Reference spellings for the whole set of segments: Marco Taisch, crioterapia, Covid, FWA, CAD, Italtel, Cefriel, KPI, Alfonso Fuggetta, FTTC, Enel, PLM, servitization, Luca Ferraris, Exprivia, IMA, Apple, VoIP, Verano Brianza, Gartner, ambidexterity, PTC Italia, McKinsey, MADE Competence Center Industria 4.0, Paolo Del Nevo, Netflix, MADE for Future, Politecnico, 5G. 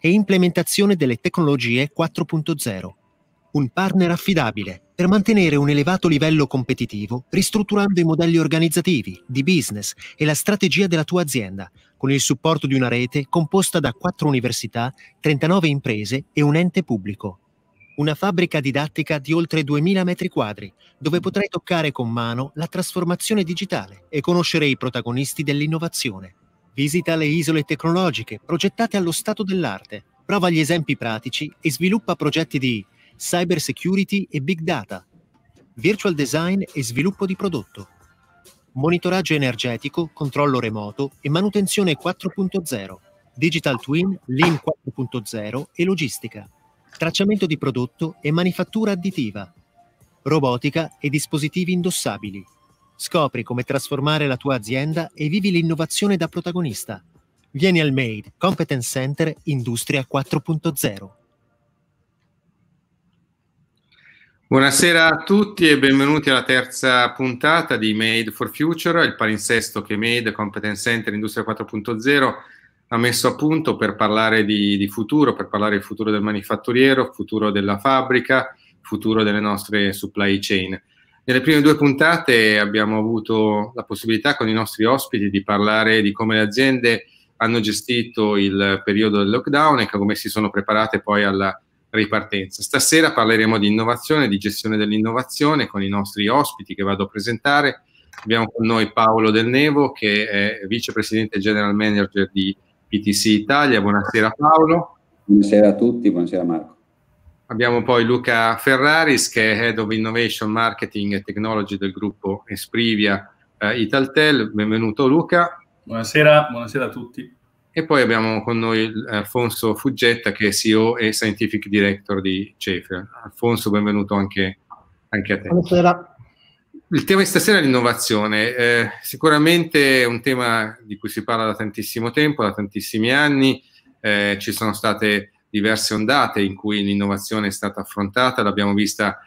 e implementazione delle tecnologie 4.0. Un partner affidabile per mantenere un elevato livello competitivo, ristrutturando i modelli organizzativi, di business e la strategia della tua azienda, con il supporto di una rete composta da 4 università, 39 imprese e un ente pubblico. Una fabbrica didattica di oltre 2000 metri quadri, dove potrai toccare con mano la trasformazione digitale e conoscere i protagonisti dell'innovazione. Visita le isole tecnologiche progettate allo stato dell'arte, prova gli esempi pratici e sviluppa progetti di cyber security e big data, virtual design e sviluppo di prodotto, monitoraggio energetico, controllo remoto e manutenzione 4.0, digital twin, lean 4.0 e logistica, tracciamento di prodotto e manifattura additiva, robotica e dispositivi indossabili. Scopri come trasformare la tua azienda e vivi l'innovazione da protagonista. Vieni al MADE Competence Center Industria 4.0. Buonasera a tutti e benvenuti alla terza puntata di MADE for Future, il palinsesto che MADE Competence Center Industria 4.0 ha messo a punto per parlare di futuro, per parlare del futuro del manifatturiero, futuro della fabbrica, futuro delle nostre supply chain. Nelle prime due puntate abbiamo avuto la possibilità con i nostri ospiti di parlare di come le aziende hanno gestito il periodo del lockdown e come si sono preparate poi alla ripartenza. Stasera parleremo di innovazione, di gestione dell'innovazione con i nostri ospiti che vado a presentare. Abbiamo con noi Paolo Del Nevo, che è vicepresidente e general manager di PTC Italia. Buonasera Paolo. Buonasera a tutti, buonasera Marco. Abbiamo poi Luca Ferraris, che è Head of Innovation, Marketing e Technology del gruppo Exprivia Italtel. Benvenuto Luca. Buonasera, buonasera a tutti. E poi abbiamo con noi Alfonso Fuggetta, che è CEO e Scientific Director di Cefriel. Alfonso, benvenuto anche a te. Buonasera. Il tema di stasera è l'innovazione. Sicuramente è un tema di cui si parla da tantissimo tempo, da tantissimi anni. Ci sono state diverse ondate in cui l'innovazione è stata affrontata, l'abbiamo vista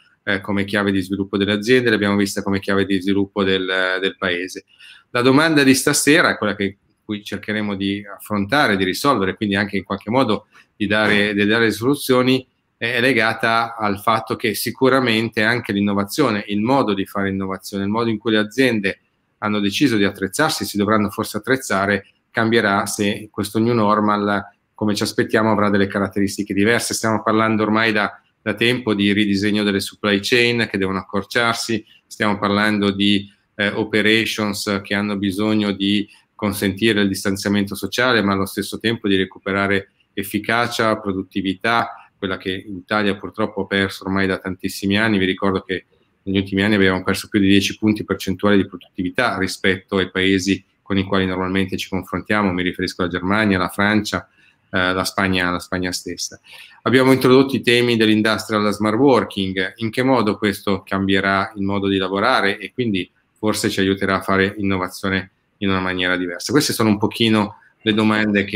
come chiave di sviluppo delle aziende, l'abbiamo vista come chiave di sviluppo del paese. La domanda di stasera è quella che cui cercheremo di affrontare, di risolvere, quindi anche in qualche modo di dare soluzioni, è legata al fatto che sicuramente anche l'innovazione, il modo di fare innovazione, il modo in cui le aziende hanno deciso di attrezzarsi, si dovranno forse attrezzare, cambierà se questo new normal, come ci aspettiamo, avrà delle caratteristiche diverse. Stiamo parlando ormai da tempo di ridisegno delle supply chain che devono accorciarsi, stiamo parlando di operations che hanno bisogno di consentire il distanziamento sociale, ma allo stesso tempo di recuperare efficacia, produttività, quella che l'Italia purtroppo ha perso ormai da tantissimi anni. Vi ricordo che negli ultimi anni abbiamo perso più di 10 punti percentuali di produttività rispetto ai paesi con i quali normalmente ci confrontiamo, mi riferisco alla Germania, alla Francia, la Spagna stessa. Abbiamo introdotto i temi dell'industria alla smart working, in che modo questo cambierà il modo di lavorare e quindi forse ci aiuterà a fare innovazione in una maniera diversa. Queste sono un pochino le domande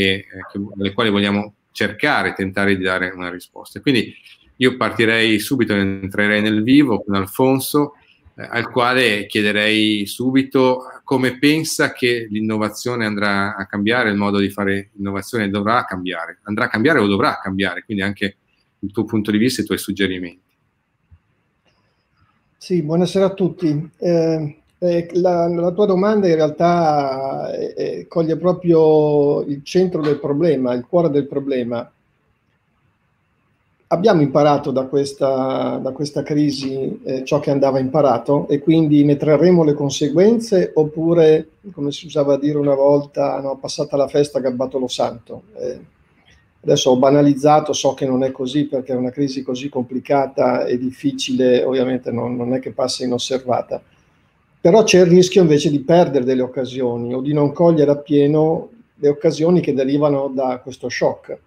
alle quali vogliamo cercare, tentare di dare una risposta. Quindi io partirei subito, entrerei nel vivo con Alfonso, al quale chiederei subito come pensa che l'innovazione andrà a cambiare, il modo di fare innovazione dovrà cambiare, andrà a cambiare o dovrà cambiare, quindi anche il tuo punto di vista e i tuoi suggerimenti. Sì, buonasera a tutti. La tua domanda in realtà coglie proprio il centro del problema, il cuore del problema. Abbiamo imparato da questa crisi ciò che andava imparato e quindi ne trarremo le conseguenze, oppure, come si usava a dire una volta, no, passata la festa gabbato lo santo. Adesso ho banalizzato, so che non è così, perché una crisi così complicata e difficile ovviamente non è che passa inosservata, però c'è il rischio invece di perdere delle occasioni o di non cogliere appieno le occasioni che derivano da questo shock.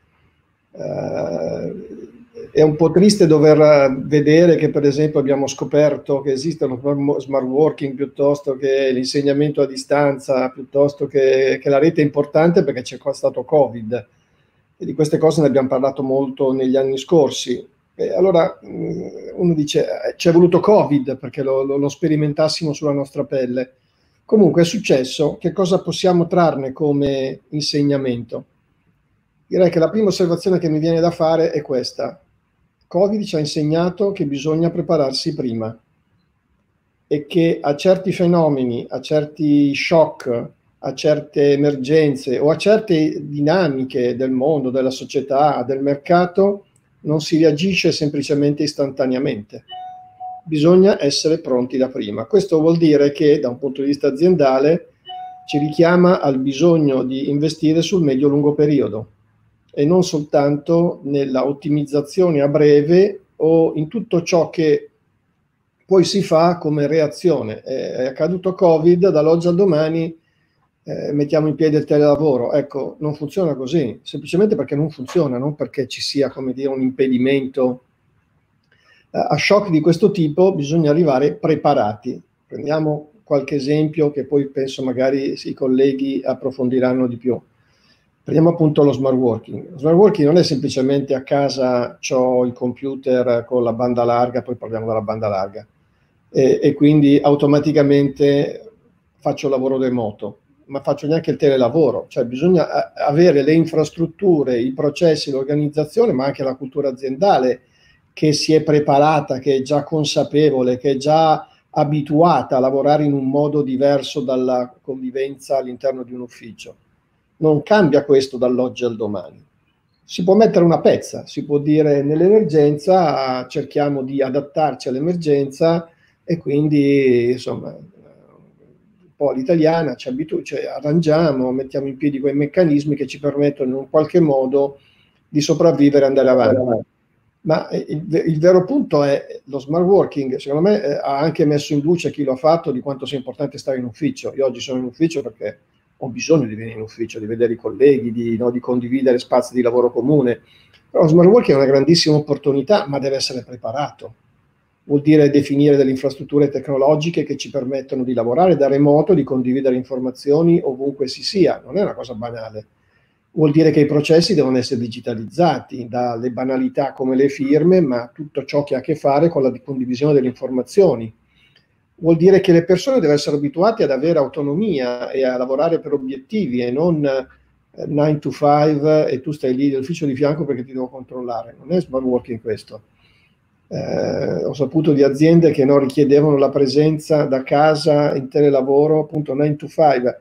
È un po' triste dover vedere che, per esempio, abbiamo scoperto che esistono smart working, piuttosto che l'insegnamento a distanza, piuttosto che la rete è importante perché c'è stato Covid, e di queste cose ne abbiamo parlato molto negli anni scorsi. E allora uno dice, ci è voluto Covid perché lo sperimentassimo sulla nostra pelle. Comunque è successo, che cosa possiamo trarne come insegnamento? Direi che la prima osservazione che mi viene da fare è questa. Covid ci ha insegnato che bisogna prepararsi prima e che a certi fenomeni, a certi shock, a certe emergenze o a certe dinamiche del mondo, della società, del mercato, non si reagisce semplicemente istantaneamente. Bisogna essere pronti da prima. Questo vuol dire che, da un punto di vista aziendale, ci richiama al bisogno di investire sul medio-lungo periodo e non soltanto nella ottimizzazione a breve o in tutto ciò che poi si fa come reazione. È accaduto Covid, dall'oggi al domani mettiamo in piedi il telelavoro. Ecco, non funziona così, semplicemente perché non funziona, non perché ci sia, come dire, un impedimento. A shock di questo tipo bisogna arrivare preparati. Prendiamo qualche esempio che poi penso magari i colleghi approfondiranno di più. Prendiamo appunto lo smart working. Lo smart working non è semplicemente a casa c'ho il computer con la banda larga, poi parliamo della banda larga, e quindi automaticamente faccio lavoro remoto, ma faccio neanche il telelavoro. Cioè bisogna avere le infrastrutture, i processi, l'organizzazione, ma anche la cultura aziendale che si è preparata, che è già consapevole, che è già abituata a lavorare in un modo diverso dalla convivenza all'interno di un ufficio. Non cambia questo dall'oggi al domani. Si può mettere una pezza, si può dire nell'emergenza cerchiamo di adattarci all'emergenza e quindi insomma un po' all'italiana ci arrangiamo, mettiamo in piedi quei meccanismi che ci permettono in un qualche modo di sopravvivere e andare avanti. Ma il vero punto è lo smart working, secondo me ha anche messo in luce chi lo ha fatto di quanto sia importante stare in ufficio. Io oggi sono in ufficio perché ho bisogno di venire in ufficio, di vedere i colleghi, di condividere spazi di lavoro comune. Però lo smart working è una grandissima opportunità, ma deve essere preparato. Vuol dire definire delle infrastrutture tecnologiche che ci permettono di lavorare da remoto, di condividere informazioni ovunque si sia. Non è una cosa banale. Vuol dire che i processi devono essere digitalizzati, dalle banalità come le firme, ma tutto ciò che ha a che fare con la condivisione delle informazioni. Vuol dire che le persone devono essere abituate ad avere autonomia e a lavorare per obiettivi e non 9 to 5 e tu stai lì nell'ufficio di fianco perché ti devo controllare. Non è smart working questo. Ho saputo di aziende che non richiedevano la presenza da casa in telelavoro, appunto 9 to 5,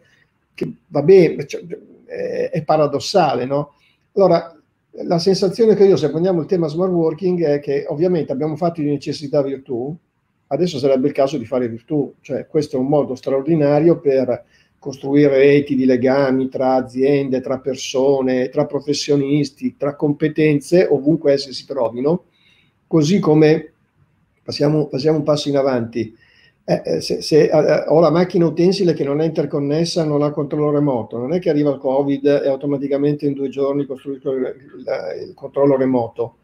che va bene, cioè, è paradossale, no? Allora, la sensazione che io, se prendiamo il tema smart working, è che ovviamente abbiamo fatto di necessità virtù, adesso sarebbe il caso di fare virtù, cioè questo è un modo straordinario per costruire reti di legami tra aziende, tra persone, tra professionisti, tra competenze, ovunque esse si trovino, così come passiamo un passo in avanti. Se ho la macchina utensile che non è interconnessa, non ha controllo remoto, non è che arriva il Covid e automaticamente in 2 giorni costruisco il controllo remoto.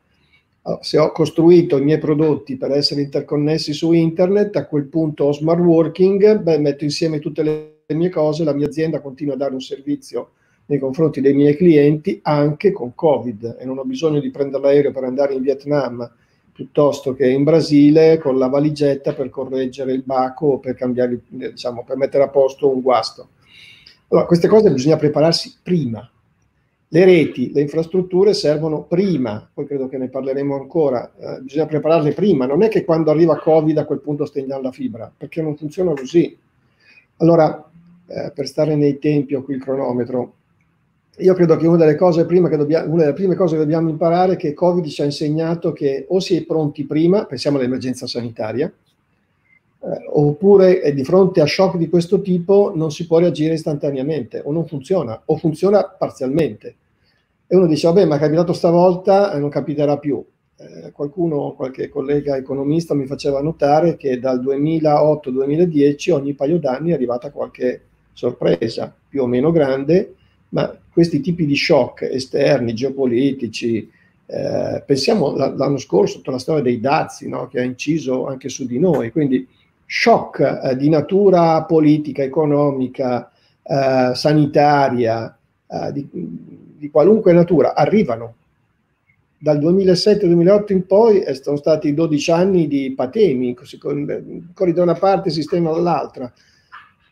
Allora, se ho costruito i miei prodotti per essere interconnessi su internet, a quel punto ho smart working, beh, metto insieme tutte le mie cose, la mia azienda continua a dare un servizio nei confronti dei miei clienti anche con Covid e non ho bisogno di prendere l'aereo per andare in Vietnam piuttosto che in Brasile con la valigetta per correggere il baco o per cambiare, diciamo, per mettere a posto un guasto. Allora, queste cose bisogna prepararsi prima. Le reti, le infrastrutture servono prima, poi credo che ne parleremo ancora, bisogna prepararle prima, non è che quando arriva Covid a quel punto stendiamo la fibra, perché non funziona così. Allora, per stare nei tempi, ho qui il cronometro, io credo che una delle prime cose che dobbiamo imparare è che Covid ci ha insegnato che o si è pronti prima, pensiamo all'emergenza sanitaria, oppure di fronte a shock di questo tipo non si può reagire istantaneamente, o non funziona, o funziona parzialmente. E uno dice, vabbè, ma è capitato stavolta e non capiterà più. Qualche collega economista mi faceva notare che dal 2008-2010 ogni paio d'anni è arrivata qualche sorpresa, più o meno grande, ma questi tipi di shock esterni, geopolitici, pensiamo l'anno scorso tutta la storia dei dazi, no? Che ha inciso anche su di noi, quindi shock di natura politica, economica, sanitaria, di qualunque natura, arrivano. Dal 2007-2008 in poi sono stati 12 anni di patemi, corri da una parte e sistema dall'altra.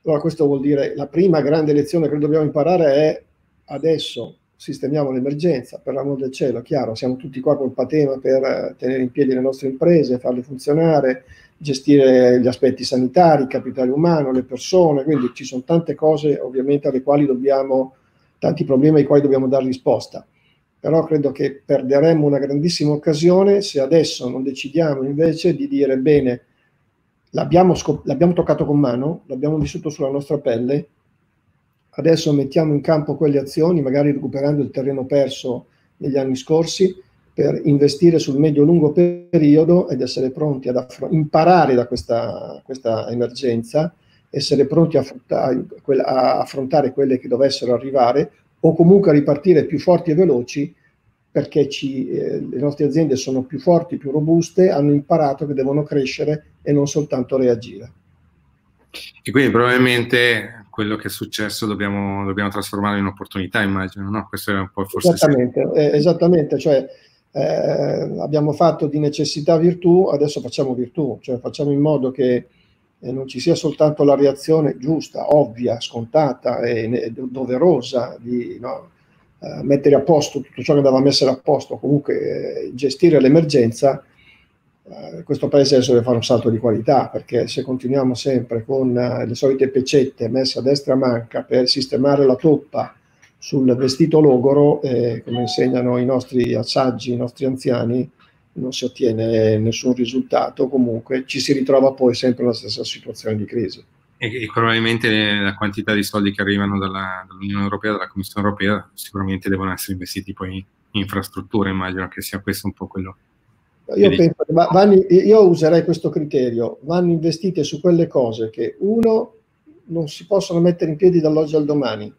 Allora questo vuol dire, la prima grande lezione che dobbiamo imparare è adesso sistemiamo l'emergenza, per l'amor del cielo, chiaro, siamo tutti qua col patema per tenere in piedi le nostre imprese, farle funzionare, gestire gli aspetti sanitari, il capitale umano, le persone, quindi ci sono tante cose ovviamente alle quali dobbiamo, tanti problemi ai quali dobbiamo dare risposta. Però credo che perderemmo una grandissima occasione se adesso non decidiamo invece di dire bene, l'abbiamo toccato con mano, l'abbiamo vissuto sulla nostra pelle, adesso mettiamo in campo quelle azioni, magari recuperando il terreno perso negli anni scorsi, per investire sul medio-lungo periodo ed essere pronti ad imparare da questa emergenza, essere pronti a affrontare quelle che dovessero arrivare, o comunque a ripartire più forti e veloci, perché le nostre aziende sono più forti, più robuste, hanno imparato che devono crescere e non soltanto reagire. E quindi probabilmente quello che è successo dobbiamo trasformarlo in opportunità, immagino, no? Questo è un po' forse... Esattamente, cioè abbiamo fatto di necessità virtù, adesso facciamo virtù, cioè facciamo in modo che non ci sia soltanto la reazione giusta, ovvia, scontata e doverosa di mettere a posto tutto ciò che andava a mettere a posto, comunque gestire l'emergenza. Questo paese adesso deve fare un salto di qualità, perché se continuiamo sempre con le solite pecette messe a destra manca per sistemare la toppa sul vestito logoro, come insegnano i nostri saggi, i nostri anziani, non si ottiene nessun risultato, comunque ci si ritrova poi sempre nella stessa situazione di crisi. E probabilmente la quantità di soldi che arrivano dall'Unione Europea, dalla Commissione Europea, sicuramente devono essere investiti poi in infrastrutture, immagino che sia questo un po' quello. Io userei questo criterio: vanno investite su quelle cose che, uno, non si possono mettere in piedi dall'oggi al domani.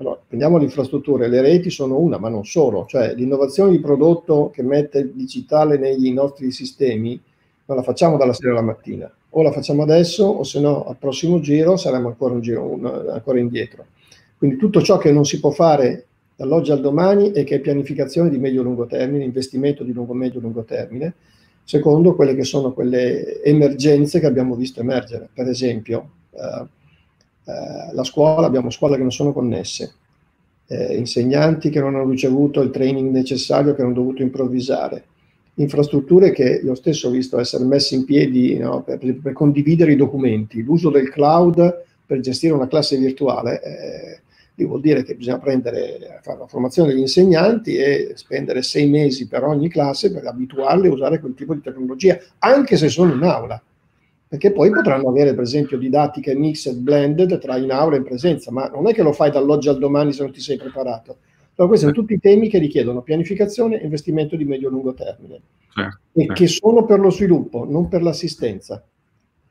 Allora, prendiamo le infrastrutture, le reti sono una, ma non solo, cioè l'innovazione di prodotto che mette il digitale nei nostri sistemi non la facciamo dalla sera alla mattina, o la facciamo adesso o se no al prossimo giro saremo ancora indietro. Quindi tutto ciò che non si può fare dall'oggi al domani e che è pianificazione di medio-lungo termine, investimento di medio-lungo termine, secondo quelle che sono quelle emergenze che abbiamo visto emergere. Per esempio, la scuola, abbiamo scuole che non sono connesse, insegnanti che non hanno ricevuto il training necessario, che hanno dovuto improvvisare, infrastrutture che io stesso ho visto essere messe in piedi per condividere i documenti, l'uso del cloud per gestire una classe virtuale, vuol dire che bisogna fare la formazione degli insegnanti e spendere 6 mesi per ogni classe per abituarli a usare quel tipo di tecnologia, anche se sono in aula, perché poi potranno avere per esempio didattiche mixed, blended, tra in aula e in presenza, ma non è che lo fai dall'oggi al domani se non ti sei preparato. Però questi sono tutti i temi che richiedono pianificazione e investimento di medio-lungo termine, e che sono per lo sviluppo, non per l'assistenza.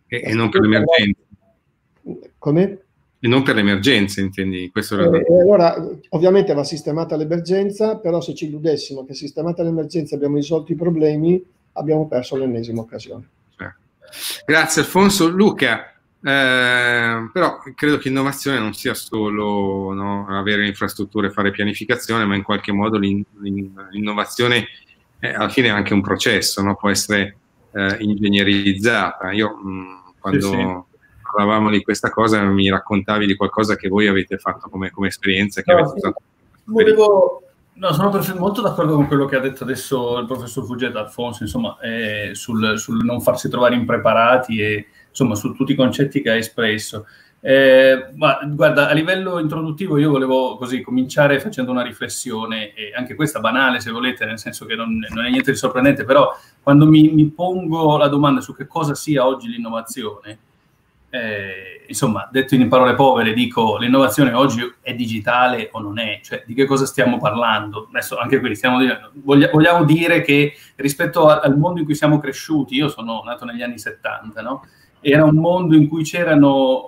E non per l'emergenza. Come? E non per l'emergenza, intendi? Questo era... Allora, ovviamente va sistemata l'emergenza, però se ci illudessimo che sistemata l'emergenza abbiamo risolto i problemi, abbiamo perso l'ennesima occasione. Grazie Alfonso. Luca, però credo che l'innovazione non sia solo avere infrastrutture e fare pianificazione, ma in qualche modo l'innovazione alla fine è anche un processo, può essere ingegnerizzata. Io quando... Sì. Parlavamo di questa cosa, mi raccontavi di qualcosa che voi avete fatto come esperienza. Che avete usato. Sono molto d'accordo con quello che ha detto adesso il professor Fuggetta, Alfonso, insomma, sul non farsi trovare impreparati e insomma su tutti i concetti che ha espresso. Ma guarda, a livello introduttivo io volevo così cominciare facendo una riflessione, anche questa banale se volete, nel senso che non è niente di sorprendente, però quando mi pongo la domanda su che cosa sia oggi l'innovazione, insomma, detto in parole povere, dico: l'innovazione oggi è digitale o non è? Cioè, di che cosa stiamo parlando? Adesso anche qui stiamo dicendo, vogliamo dire che rispetto al mondo in cui siamo cresciuti, io sono nato negli anni 70, no? Era un mondo in cui c'erano,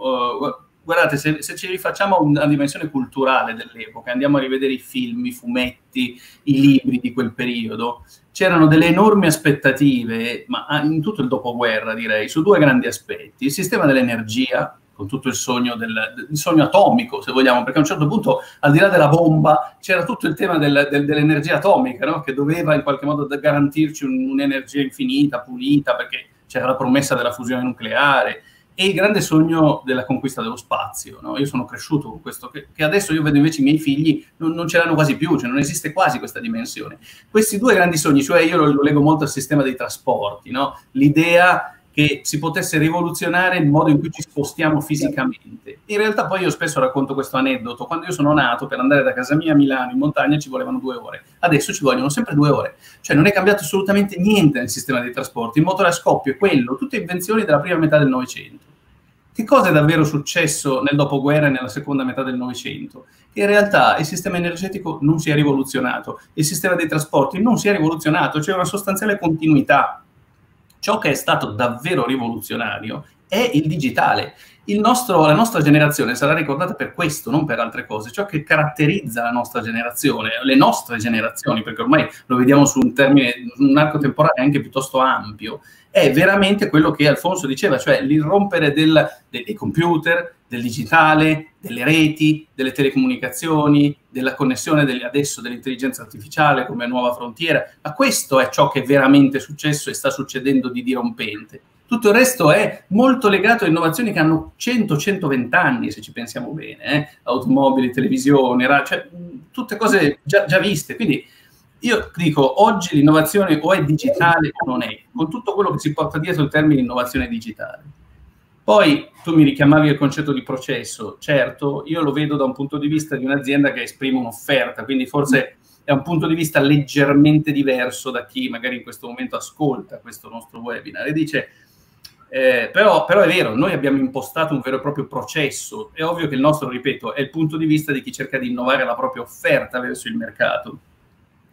guardate, se ci rifacciamo una dimensione culturale dell'epoca, andiamo a rivedere i film, i fumetti, i libri di quel periodo, c'erano delle enormi aspettative, ma in tutto il dopoguerra direi, su due grandi aspetti. Il sistema dell'energia, con tutto il sogno, il sogno atomico, se vogliamo, perché a un certo punto, al di là della bomba, c'era tutto il tema dell'energia atomica, no? Che doveva in qualche modo garantirci un'energia infinita, pulita, perché c'era la promessa della fusione nucleare. e il grande sogno della conquista dello spazio, no? Io sono cresciuto con questo, che adesso io vedo invece i miei figli non ce l'hanno quasi più, cioè non esiste quasi questa dimensione. Questi due grandi sogni, cioè io lo leggo molto al sistema dei trasporti, no? L'idea che si potesse rivoluzionare il modo in cui ci spostiamo fisicamente. In realtà poi io spesso racconto questo aneddoto: quando io sono nato, per andare da casa mia a Milano in montagna ci volevano 2 ore, adesso ci vogliono sempre 2 ore, cioè non è cambiato assolutamente niente nel sistema dei trasporti, il motore a scoppio è quello, tutte invenzioni della prima metà del Novecento. Che cosa è davvero successo nel dopoguerra e nella seconda metà del Novecento? Che in realtà il sistema energetico non si è rivoluzionato, il sistema dei trasporti non si è rivoluzionato, c'è una sostanziale continuità. Ciò che è stato davvero rivoluzionario è il digitale. La nostra generazione sarà ricordata per questo, non per altre cose. Ciò che caratterizza la nostra generazione, le nostre generazioni, perché ormai lo vediamo su un termine, un arco temporale anche piuttosto ampio, è veramente quello che Alfonso diceva, cioè l'irrompere dei computer, del digitale, delle reti, delle telecomunicazioni, della connessione adesso dell'intelligenza artificiale come nuova frontiera. Ma questo è ciò che è veramente successo e sta succedendo di dirompente. Tutto il resto è molto legato a innovazioni che hanno 100-120 anni, se ci pensiamo bene, automobili, televisione, cioè, tutte cose già viste. Quindi io dico, oggi l'innovazione o è digitale o non è, con tutto quello che si porta dietro il termine innovazione digitale. Poi tu mi richiamavi al concetto di processo. Certo, io lo vedo da un punto di vista di un'azienda che esprime un'offerta, quindi forse è un punto di vista leggermente diverso da chi magari in questo momento ascolta questo nostro webinar e dice, però è vero, noi abbiamo impostato un vero e proprio processo. È ovvio che il nostro, ripeto, è il punto di vista di chi cerca di innovare la propria offerta verso il mercato.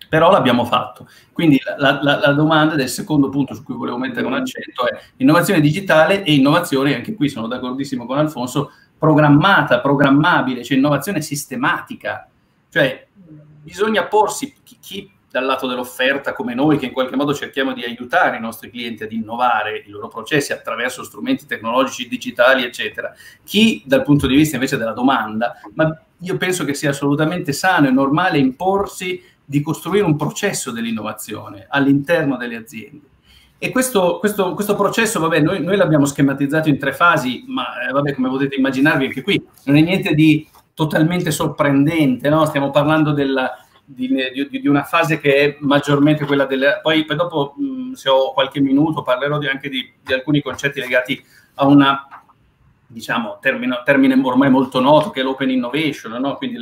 Però l'abbiamo fatto. Quindi la domanda del secondo punto su cui volevo mettere un accento è innovazione digitale e innovazione, anche qui sono d'accordissimo con Alfonso, programmata, programmabile, cioè innovazione sistematica. Cioè bisogna porsi, chi dal lato dell'offerta come noi, che in qualche modo cerchiamo di aiutare i nostri clienti ad innovare i loro processi attraverso strumenti tecnologici, digitali, eccetera. Chi dal punto di vista invece della domanda, ma io penso che sia assolutamente sano e normale imporsi di costruire un processo dell'innovazione all'interno delle aziende. E questo processo, vabbè, noi l'abbiamo schematizzato in 3 fasi, ma vabbè, come potete immaginarvi, anche qui non è niente di totalmente sorprendente, no? Stiamo parlando di una fase che è maggiormente quella delle... Poi per dopo, se ho qualche minuto, parlerò anche di alcuni concetti legati a una... diciamo, termine ormai molto noto, che è l'open innovation, no? Quindi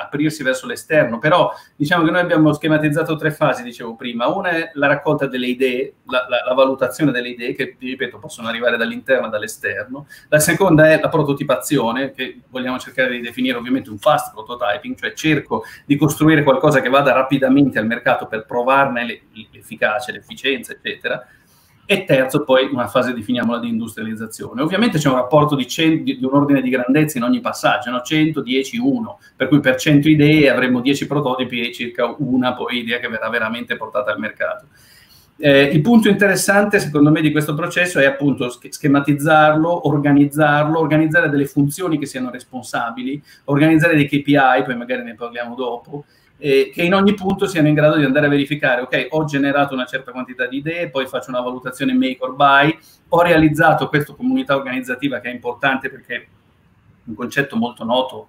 aprirsi verso l'esterno. Però diciamo che noi abbiamo schematizzato 3 fasi, dicevo prima. Una è la raccolta delle idee, la valutazione delle idee, che, ripeto, possono arrivare dall'interno e dall'esterno. La seconda è la prototipazione, che vogliamo cercare di definire ovviamente un fast prototyping, cioè cerco di costruire qualcosa che vada rapidamente al mercato per provarne l'efficacia, l'efficienza, eccetera. E terzo, poi, una fase, definiamola, di industrializzazione. Ovviamente c'è un rapporto di un ordine di grandezza in ogni passaggio, no? 100, 10, 1, per cui per 100 idee avremo 10 prototipi e circa una poi idea che verrà veramente portata al mercato. Il punto interessante, secondo me, di questo processo è appunto schematizzarlo, organizzarlo, organizzare delle funzioni che siano responsabili, organizzare dei KPI, poi magari ne parliamo dopo, che in ogni punto siano in grado di andare a verificare, ok, ho generato una certa quantità di idee, poi faccio una valutazione make or buy, ho realizzato questa comunità organizzativa, che è importante perché un concetto molto noto,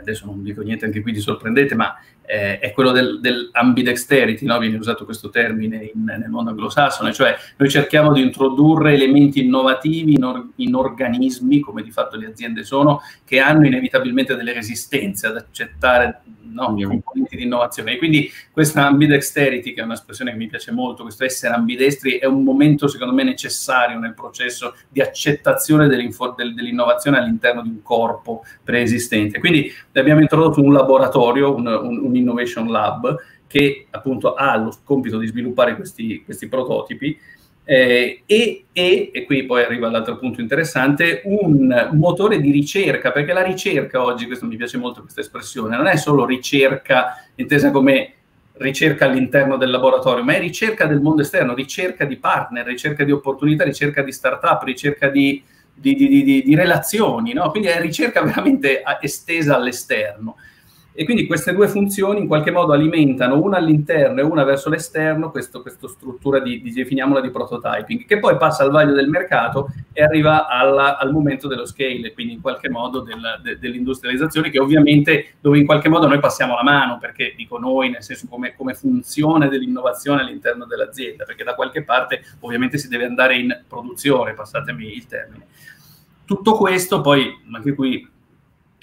adesso non dico niente anche qui di sorprendente, ma è quello dell'ambidexterity, no? Viene usato questo termine nel mondo anglosassone, cioè noi cerchiamo di introdurre elementi innovativi in organismi, come di fatto le aziende sono, che hanno inevitabilmente delle resistenze ad accettare, no, componenti di innovazione. E quindi questa ambidexterity, che è un'espressione che mi piace molto, questo essere ambidestri, è un momento secondo me necessario nel processo di accettazione dell'innovazione all'interno di un corpo preesistente. Quindi abbiamo introdotto un laboratorio, un innovation lab, che appunto ha lo compito di sviluppare questi prototipi, e qui poi arriva l'altro punto interessante, un motore di ricerca, perché la ricerca oggi, questo mi piace molto questa espressione, non è solo ricerca intesa come ricerca all'interno del laboratorio, ma è ricerca del mondo esterno, ricerca di partner, ricerca di opportunità, ricerca di start-up, ricerca di relazioni, no? Quindi è ricerca veramente estesa all'esterno. E quindi queste due funzioni in qualche modo alimentano, una all'interno e una verso l'esterno, questa struttura di, definiamola, di prototyping, che poi passa al vaglio del mercato e arriva al momento dello scale, quindi in qualche modo dell'industrializzazione, che ovviamente, dove in qualche modo noi passiamo la mano, perché dico noi, nel senso come funzione dell'innovazione all'interno dell'azienda, perché da qualche parte ovviamente si deve andare in produzione, passatemi il termine. Tutto questo poi, anche qui,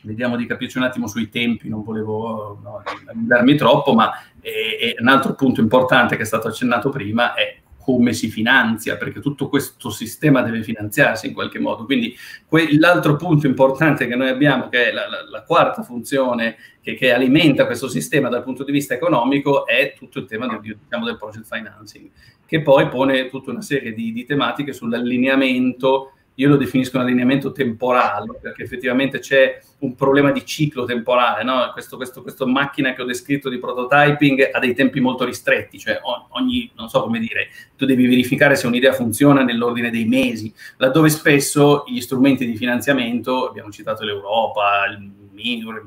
vediamo di capirci un attimo sui tempi, non volevo andarmi troppo, ma un altro punto importante che è stato accennato prima è come si finanzia, perché tutto questo sistema deve finanziarsi in qualche modo. Quindi l'altro punto importante che noi abbiamo, che è la quarta funzione che alimenta questo sistema dal punto di vista economico, è tutto il tema del project financing, che poi pone tutta una serie di tematiche sull'allineamento. Io lo definisco un allineamento temporale, perché effettivamente c'è un problema di ciclo temporale, no? Questa macchina che ho descritto di prototyping ha dei tempi molto ristretti, cioè ogni, non so come dire, tu devi verificare se un'idea funziona nell'ordine dei mesi, laddove spesso gli strumenti di finanziamento, abbiamo citato l'Europa, il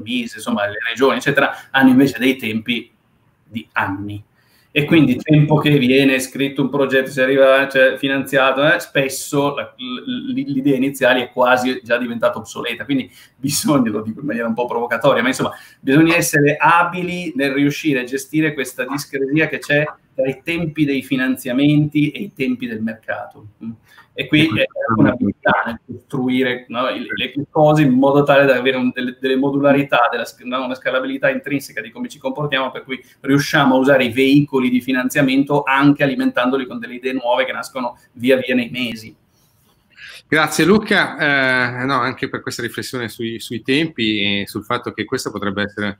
MISE, insomma le regioni, eccetera, hanno invece dei tempi di anni. E quindi tempo che viene scritto un progetto, si arriva, cioè, finanziato, spesso l'idea iniziale è quasi già diventata obsoleta. Quindi bisogna, lo dico in maniera un po' provocatoria, ma insomma bisogna essere abili nel riuscire a gestire questa discresia che c'è tra i tempi dei finanziamenti e i tempi del mercato. E qui è un'abilità nel costruire, no, le cose in modo tale da avere delle modularità, una scalabilità intrinseca di come ci comportiamo, per cui riusciamo a usare i veicoli di finanziamento anche alimentandoli con delle idee nuove che nascono via via nei mesi. Grazie Luca, anche per questa riflessione sui tempi e sul fatto che questa potrebbe essere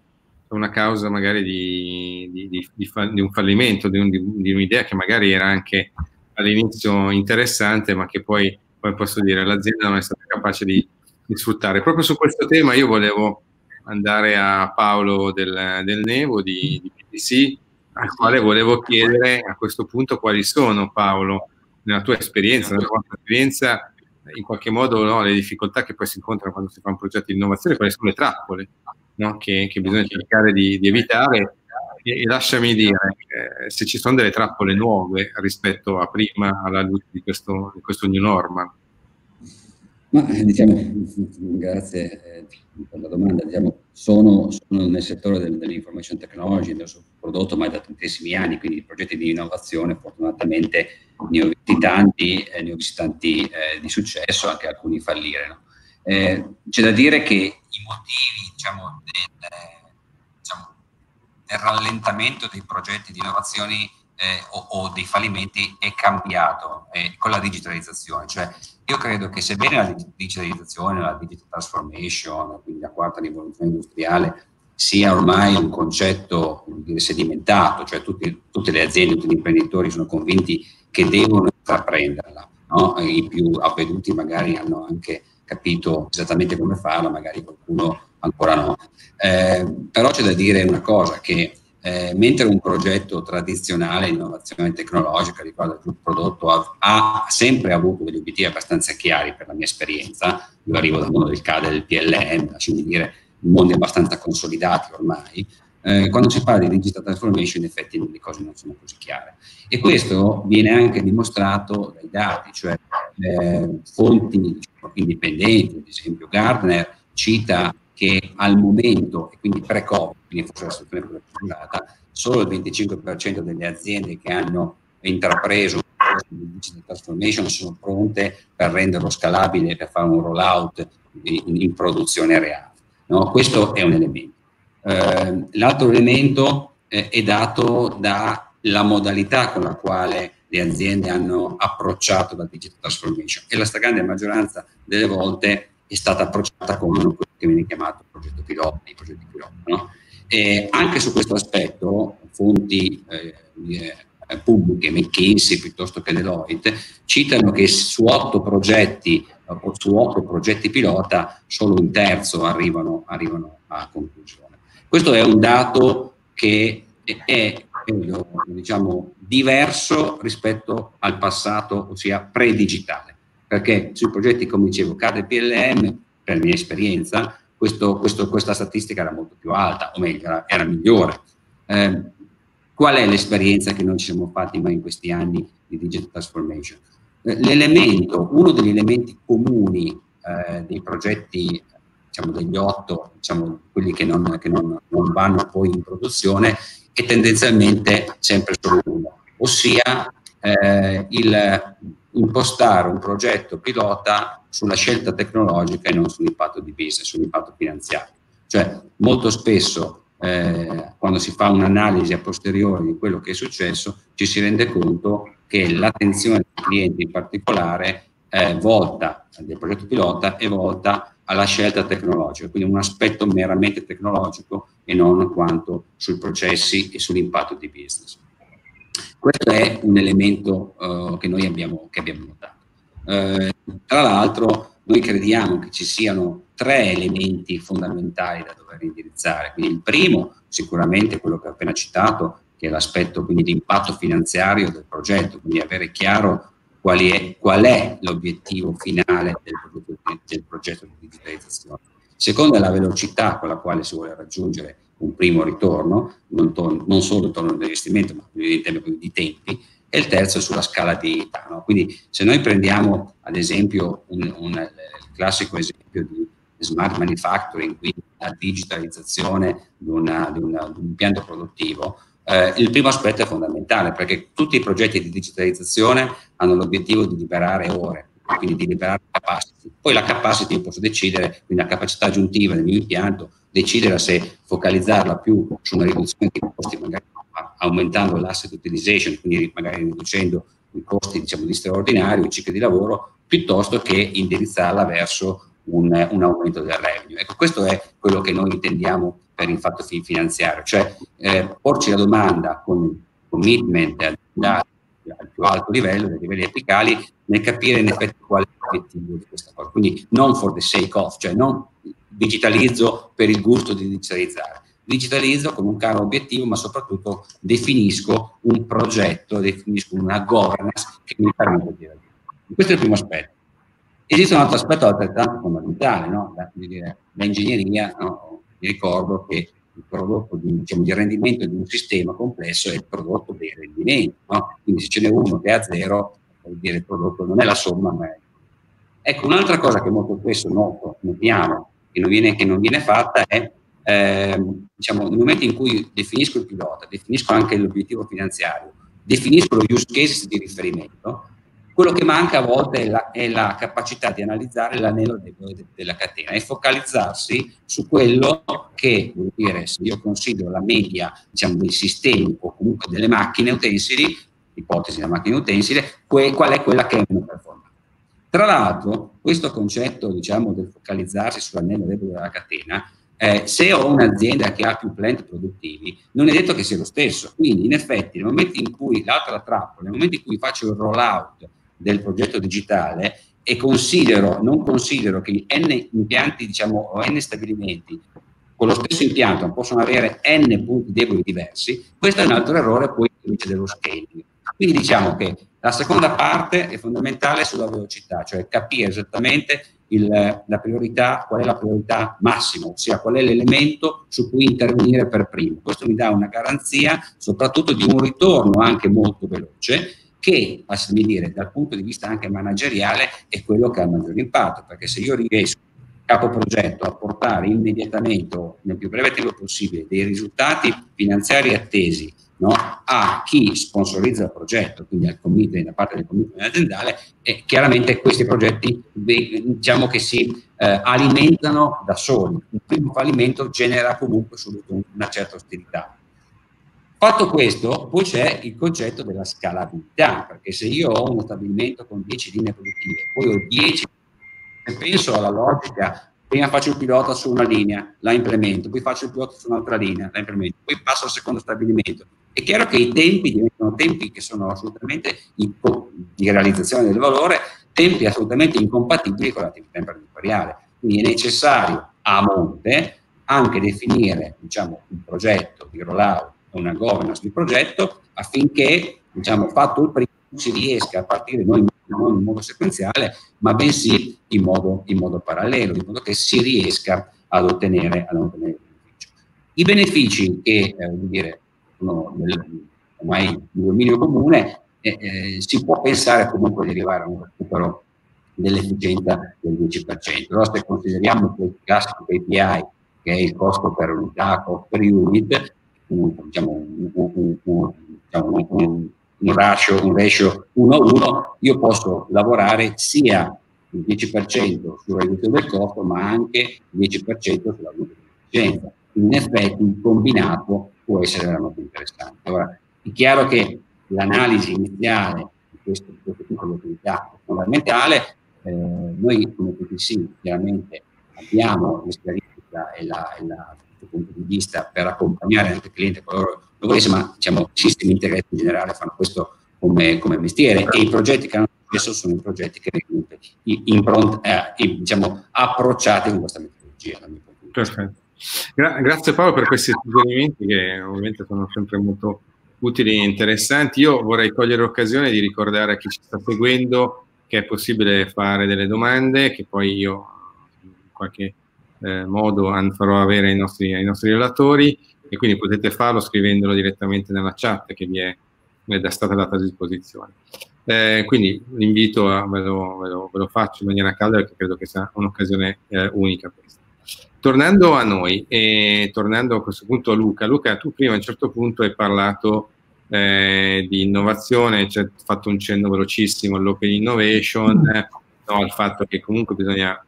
una causa magari di un fallimento, di un'idea che magari era anche all'inizio interessante, ma che poi, posso dire, l'azienda non è stata capace di sfruttare. Proprio su questo tema io volevo andare a Paolo Del Nevo di PTC, al quale volevo chiedere a questo punto quali sono, Paolo, nella tua esperienza, nella vostra esperienza, in qualche modo, no, le difficoltà che poi si incontrano quando si fa un progetto di innovazione, quali sono le trappole, no, che bisogna cercare di evitare. E lasciami dire se ci sono delle trappole nuove rispetto a prima, alla luce di questo new normal. Ma grazie per la domanda. Sono nel settore dell'information technology, del suo prodotto, ma da tantissimi anni, quindi progetti di innovazione fortunatamente ne ho visti tanti di successo, anche alcuni fallire, no? C'è da dire che i motivi, diciamo, del rallentamento dei progetti di innovazioni o dei fallimenti è cambiato con la digitalizzazione. Cioè, io credo che sebbene la digitalizzazione, la digital transformation, quindi la quarta rivoluzione industriale, sia ormai un concetto, come dire, sedimentato, cioè tutte le aziende, tutti gli imprenditori sono convinti che devono intraprenderla, no? I più avveduti magari hanno anche capito esattamente come farla, magari qualcuno ancora no. Però c'è da dire una cosa, che mentre un progetto tradizionale, innovazione tecnologica, riguardo il prodotto, ha sempre avuto degli obiettivi abbastanza chiari per la mia esperienza, io arrivo dal mondo del CAD e del PLM, lasciami dire, mondi abbastanza consolidati ormai, quando si parla di digital transformation in effetti le cose non sono così chiare. E questo viene anche dimostrato dai dati, cioè fonti, diciamo, indipendenti, ad esempio Gartner cita che al momento, e quindi pre-Covid, quindi forse la situazione durata, solo il 25% delle aziende che hanno intrapreso un processo di digital transformation sono pronte per renderlo scalabile e per fare un rollout in produzione reale, no? Questo è un elemento. L'altro elemento è dato dalla modalità con la quale le aziende hanno approcciato la digital transformation, e la stragrande maggioranza delle volte è stata approcciata con quello che viene chiamato progetto pilota, i progetti pilota, no? E anche su questo aspetto fonti pubbliche, McKinsey piuttosto che Deloitte, citano che su otto progetti pilota solo un terzo arrivano a conclusione. Questo è un dato che è, diciamo, diverso rispetto al passato, ossia pre-digitale, perché sui progetti, come dicevo, CAD e PLM, per mia esperienza, questa statistica era molto più alta, o meglio, era migliore. Qual è l'esperienza che noi ci siamo fatti in questi anni di digital transformation? Uno degli elementi comuni dei progetti, diciamo degli 8, diciamo quelli che non vanno poi in produzione, è tendenzialmente sempre solo uno, ossia impostare un progetto pilota sulla scelta tecnologica e non sull'impatto di business, sull'impatto finanziario. Cioè molto spesso quando si fa un'analisi a posteriori di quello che è successo, ci si rende conto che l'attenzione del cliente in particolare è volta del progetto pilota e volta alla scelta tecnologica, quindi un aspetto meramente tecnologico e non quanto sui processi e sull'impatto di business. Questo è un elemento che noi abbiamo notato. Tra l'altro noi crediamo che ci siano 3 elementi fondamentali da dover indirizzare. Quindi il primo, sicuramente quello che ho appena citato, che è l'aspetto quindi di impatto finanziario del progetto, quindi avere chiaro qual è l'obiettivo finale del progetto di digitalizzazione. Secondo è la velocità con la quale si vuole raggiungere un primo ritorno, non solo il ritorno dell'investimento, ma quindi di tempi. E il terzo è sulla scala di età, no? Quindi se noi prendiamo ad esempio il classico esempio di smart manufacturing, quindi la digitalizzazione di un impianto produttivo, il primo aspetto è fondamentale, perché tutti i progetti di digitalizzazione hanno l'obiettivo di liberare ore, quindi di liberare capacity. Poi la capacity io posso decidere, quindi la capacità aggiuntiva del mio impianto, decidere se focalizzarla più su una riduzione dei costi, magari aumentando l'asset utilization, quindi magari riducendo i costi, diciamo, di straordinario, il ciclo di lavoro, piuttosto che indirizzarla verso un aumento del revenue. Ecco, questo è quello che noi intendiamo per il fatto finanziario, cioè porci la domanda con commitment al più alto livello, dei livelli apicali, nel capire in effetti qual è l'obiettivo di questa cosa. Quindi non for the sake of, cioè non digitalizzo per il gusto di digitalizzare. Digitalizzo con un chiaro obiettivo, ma soprattutto definisco un progetto, definisco una governance che mi permette di raggiungere. Questo è il primo aspetto. Esiste un altro aspetto altrettanto fondamentale, no? L'ingegneria, no? Mi ricordo che il prodotto di rendimento di un sistema complesso è il prodotto dei rendimenti, no? Quindi se ce n'è uno che è a zero, vuol dire il prodotto non è la somma, ma è... Ecco, un'altra cosa che molto spesso notiamo, che non viene fatta, è nel momento in cui definisco il pilota, definisco anche l'obiettivo finanziario, definisco lo use case di riferimento, quello che manca a volte è la capacità di analizzare l'anello della catena e focalizzarsi su quello che, vuol dire, se io considero la media, dei sistemi o comunque delle macchine utensili, ipotesi della macchina utensile, qual è quella che è meno performante. Tra l'altro, questo concetto, del focalizzarsi sull'anello debole della catena, se ho un'azienda che ha più plant produttivi, non è detto che sia lo stesso. Quindi, in effetti, nel momento in cui faccio il rollout del progetto digitale e non considero che n impianti, o n stabilimenti con lo stesso impianto possono avere n punti deboli diversi, questo è un altro errore poi dello scaling. Quindi che la seconda parte è fondamentale sulla velocità, cioè capire esattamente la priorità, qual è la priorità massima, ossia qual è l'elemento su cui intervenire per primo. Questo mi dà una garanzia soprattutto di un ritorno anche molto veloce che, passami dire, dal punto di vista anche manageriale è quello che ha il maggior impatto, perché se io riesco capo progetto a portare immediatamente, nel più breve tempo possibile, dei risultati finanziari attesi, no? A chi sponsorizza il progetto, quindi al committee, da parte del committee aziendale, e chiaramente questi progetti che si alimentano da soli. Il primo fallimento genera comunque subito una certa ostilità. Fatto questo, poi c'è il concetto della scalabilità, perché se io ho uno stabilimento con 10 linee produttive, poi ho 10, se penso alla logica, prima faccio il pilota su una linea, la implemento, poi faccio il pilota su un'altra linea, la implemento, poi passo al secondo stabilimento. È chiaro che i tempi diventano tempi che sono assolutamente di realizzazione del valore, tempi assolutamente incompatibili con l'attività imprenditoriale. Quindi è necessario a monte anche definire un progetto di rollout, una governance di progetto, affinché fatto il primo si riesca a partire non in modo sequenziale, ma bensì in modo parallelo, in modo che si riesca ad ottenere il beneficio. I benefici che sono ormai in dominio comune, si può pensare comunque di arrivare a un recupero dell'efficienza del 10%. Allora, se consideriamo il classico KPI, che è il costo per unità, costo per unit, diciamo un ratio 1:1, io posso lavorare sia il 10% sulla riduzione del costo, ma anche il 10% sulla efficienza. In effetti, il combinato può essere veramente interessante. Allora, è chiaro che l'analisi iniziale di questo tipo di attività è fondamentale. Noi come PTC chiaramente abbiamo l'esperienza e il punto di vista per accompagnare anche il cliente, coloro lo volesse, ma diciamo i sistemi integrati in generale fanno questo come mestiere, e i progetti che hanno successo sono i progetti che vengono approcciati con questa metodologia. Perfetto. Grazie Paolo per questi suggerimenti, che ovviamente sono sempre molto utili e interessanti. Io vorrei cogliere l'occasione di ricordare a chi ci sta seguendo che è possibile fare delle domande, che poi io in qualche modo farò avere ai nostri relatori, e quindi potete farlo scrivendolo direttamente nella chat che vi è stata data a disposizione. Quindi l'invito ve lo faccio in maniera calda, perché credo che sia un'occasione unica questa. Tornando a noi e tornando a questo punto a Luca. Luca, tu prima a un certo punto hai parlato di innovazione, cioè, fatto un cenno velocissimo all'open innovation, al fatto che comunque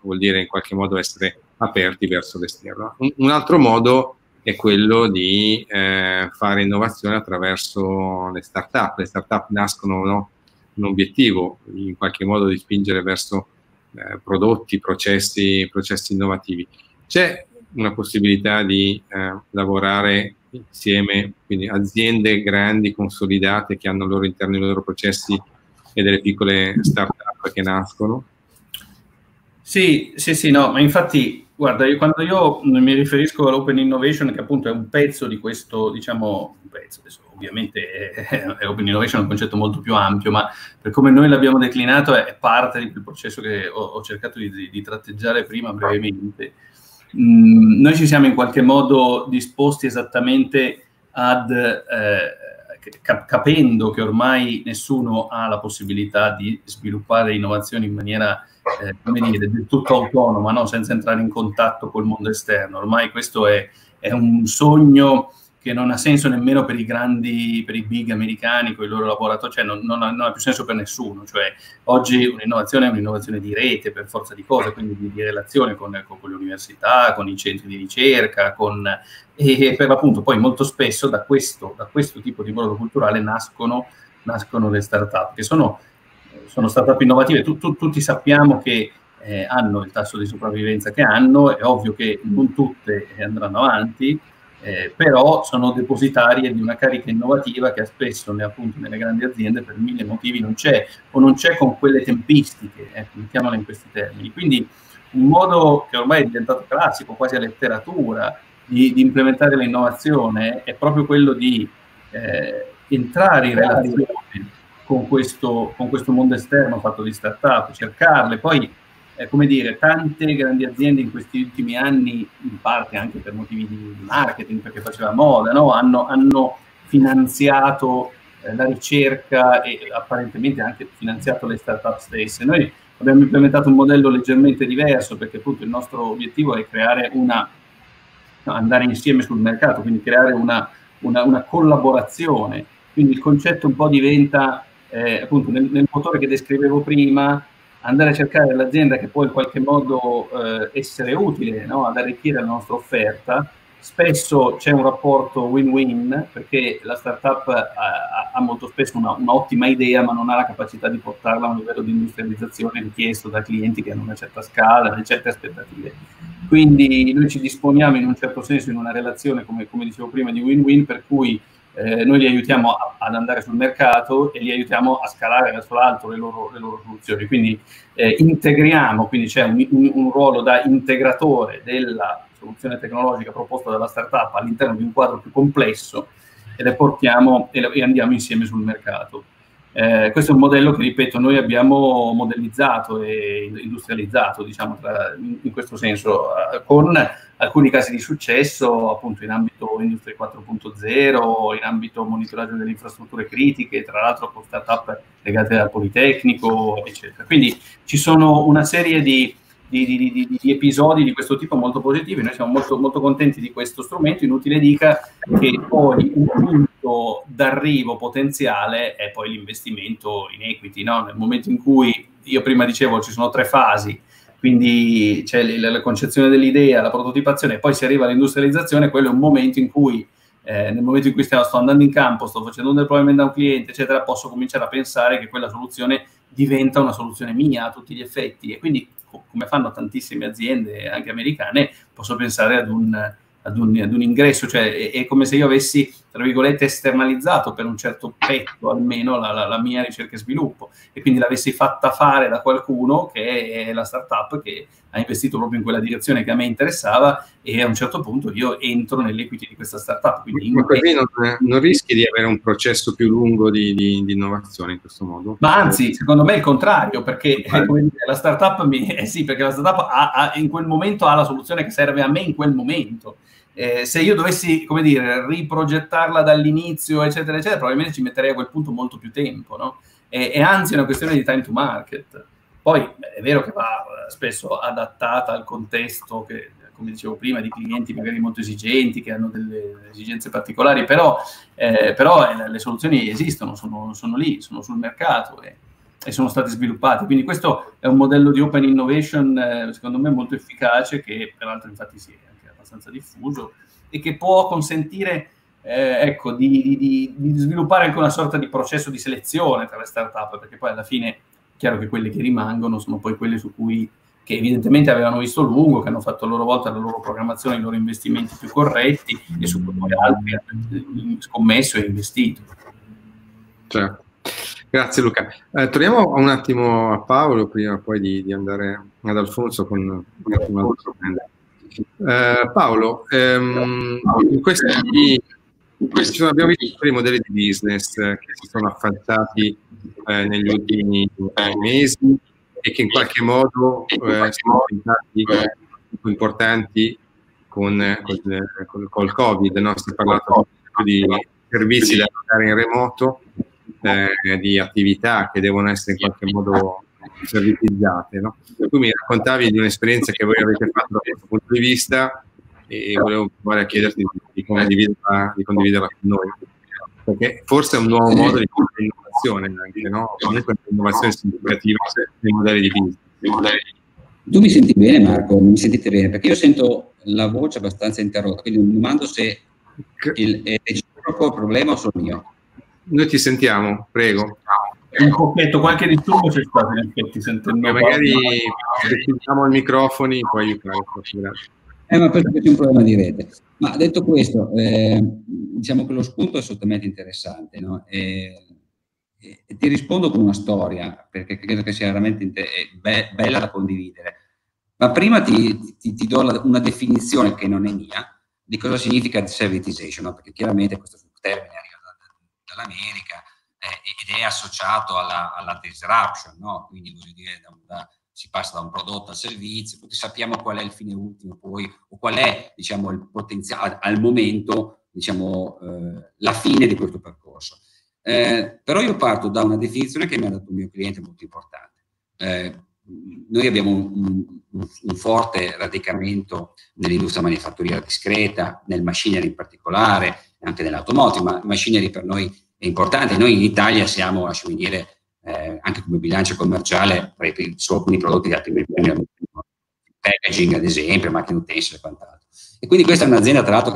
vuol dire in qualche modo essere aperti verso l'esterno. Un altro modo è quello di fare innovazione attraverso le start-up. Le start-up nascono un obiettivo, in qualche modo, di spingere verso prodotti, processi innovativi. C'è una possibilità di lavorare insieme, quindi aziende grandi, consolidate, che hanno al loro interno i loro processi, e delle piccole start-up che nascono? Sì, no, ma infatti, guarda, quando io mi riferisco all'open innovation, che appunto è un pezzo di questo, diciamo, un pezzo, adesso ovviamente open innovation è un concetto molto più ampio, ma per come noi l'abbiamo declinato è parte di quel processo che ho cercato di tratteggiare prima brevemente. Noi ci siamo in qualche modo disposti esattamente ad, capendo che ormai nessuno ha la possibilità di sviluppare innovazioni in maniera, del tutto autonoma, no? Senza entrare in contatto col mondo esterno. Ormai questo è un sogno che non ha senso nemmeno per i grandi, per i big americani, con i loro laboratori, cioè non ha più senso per nessuno. Cioè, oggi un'innovazione è un'innovazione di rete, per forza di cose, quindi di relazione con le università, con i centri di ricerca, e per l'appunto poi molto spesso da questo tipo di mondo culturale nascono le start-up, che sono start-up innovative. Tutti sappiamo che hanno il tasso di sopravvivenza che hanno, è ovvio che non tutte andranno avanti, però sono depositarie di una carica innovativa che spesso nelle grandi aziende per mille motivi non c'è, o non c'è con quelle tempistiche, mettiamole in questi termini. Quindi un modo che ormai è diventato classico, quasi a letteratura, di implementare l'innovazione è proprio quello di entrare in relazione con questo mondo esterno fatto di start-up, cercarle. Poi, come dire, tante grandi aziende in questi ultimi anni, in parte anche per motivi di marketing, perché faceva moda, no? hanno finanziato la ricerca e apparentemente anche finanziato le start-up stesse. Noi abbiamo implementato un modello leggermente diverso, perché appunto il nostro obiettivo è andare insieme sul mercato, quindi creare una collaborazione. Quindi il concetto un po' diventa, appunto, nel motore che descrivevo prima, andare a cercare l'azienda che può in qualche modo essere utile, no? Ad arricchire la nostra offerta. Spesso c'è un rapporto win-win, perché la startup ha molto spesso un'ottima idea, ma non ha la capacità di portarla a un livello di industrializzazione richiesto da clienti che hanno una certa scala, delle certe aspettative. Quindi noi ci disponiamo in un certo senso in una relazione, come dicevo prima, di win-win, per cui noi li aiutiamo ad andare sul mercato e li aiutiamo a scalare verso l'alto le loro soluzioni. Quindi integriamo, quindi c'è un ruolo da integratore della soluzione tecnologica proposta dalla startup all'interno di un quadro più complesso, e le portiamo e andiamo insieme sul mercato. Questo è un modello che, ripeto, noi abbiamo modernizzato e industrializzato, diciamo, in questo senso, con alcuni casi di successo appunto in ambito Industria 4.0, in ambito monitoraggio delle infrastrutture critiche, tra l'altro con start-up legate al Politecnico, eccetera. Quindi ci sono una serie di episodi di questo tipo molto positivi. Noi siamo molto, molto contenti di questo strumento. Inutile dica che poi un punto d'arrivo potenziale è poi l'investimento in equity, no? Nel momento in cui, io prima dicevo, ci sono tre fasi, quindi c'è la concezione dell'idea, la prototipazione, e poi si arriva all'industrializzazione. Quello è un momento in cui, nel momento in cui sto andando in campo, sto facendo un deployment da un cliente, eccetera, posso cominciare a pensare che quella soluzione diventa una soluzione mia a tutti gli effetti, e quindi, come fanno tantissime aziende anche americane, posso pensare ad un ingresso, cioè è come se io avessi, tra virgolette, esternalizzato per un certo pezzo almeno la mia ricerca e sviluppo, e quindi l'avessi fatta fare da qualcuno che è la startup che ha investito proprio in quella direzione che a me interessava, e a un certo punto io entro nell'equity di questa startup. Quindi ma così non rischi di avere un processo più lungo di innovazione in questo modo? Ma anzi, secondo me è il contrario, perché la startup perché la startup in quel momento ha la soluzione che serve a me in quel momento. Se io dovessi, come dire, riprogettarla dall'inizio, eccetera, eccetera, probabilmente ci metterei a quel punto molto più tempo, no? E anzi è una questione di time to market. Poi è vero che va spesso adattata al contesto, che, come dicevo prima, di clienti magari molto esigenti, che hanno delle esigenze particolari, però le soluzioni esistono, sono lì, sono sul mercato e sono state sviluppate. Quindi questo è un modello di open innovation, secondo me, molto efficace, che peraltro infatti si è abbastanza diffuso, e che può consentire di sviluppare anche una sorta di processo di selezione tra le startup, perché poi alla fine è chiaro che quelle che rimangono sono poi quelle su cui, che evidentemente avevano visto lungo, che hanno fatto a loro volta la loro programmazione, i loro investimenti più corretti, e su cui poi altri hanno scommesso e investito. Certo. Grazie Luca. Torniamo un attimo a Paolo, prima poi di andare ad Alfonso con una altra domanda. Paolo, abbiamo visto i modelli di business che si sono affrontati negli ultimi mesi e che in qualche modo sono diventati più importanti col Covid, no? Si è parlato di servizi da fare in remoto, di attività che devono essere in qualche modo servitizzate, no? Tu mi raccontavi di un'esperienza che voi avete fatto da questo punto di vista, e volevo provare a chiederti di condividerla con noi, perché forse è un nuovo modo di innovazione anche, no? Comunque è un'innovazione significativa nei modelli di business. Tu mi senti bene, Marco? Mi sentite bene? Perché io sento la voce abbastanza interrotta, quindi mi domando se è proprio il problema o sono io. Noi ti sentiamo, prego. Un pochetto, qualche disturbo c'è stato, in effetti, sentendo. Magari mettiamo i microfoni, può aiutare. Ma questo è un problema di rete. Ma detto questo, diciamo che lo spunto è assolutamente interessante, no? E ti rispondo con una storia, perché credo che sia veramente bella da condividere. Ma prima ti do una definizione che non è mia di cosa significa servitization, no? Perché chiaramente questo termine arriva dall'America, ed è associato alla disruption, no? Quindi voglio dire, si passa da un prodotto al servizio. Tutti sappiamo qual è il fine ultimo, poi, o qual è, diciamo, il potenziale al momento, diciamo, la fine di questo percorso. Però io parto da una definizione che mi ha dato un mio cliente molto importante. Noi abbiamo un forte radicamento nell'industria manifatturiera discreta, nel machinery in particolare, anche nell'automotive, ma il machinery per noi è importante. Noi in Italia siamo, lasciami dire, anche come bilancia commerciale, su alcuni prodotti di altri mercati, packaging ad esempio, macchine utensili e quant'altro. E quindi questa è un'azienda, tra l'altro,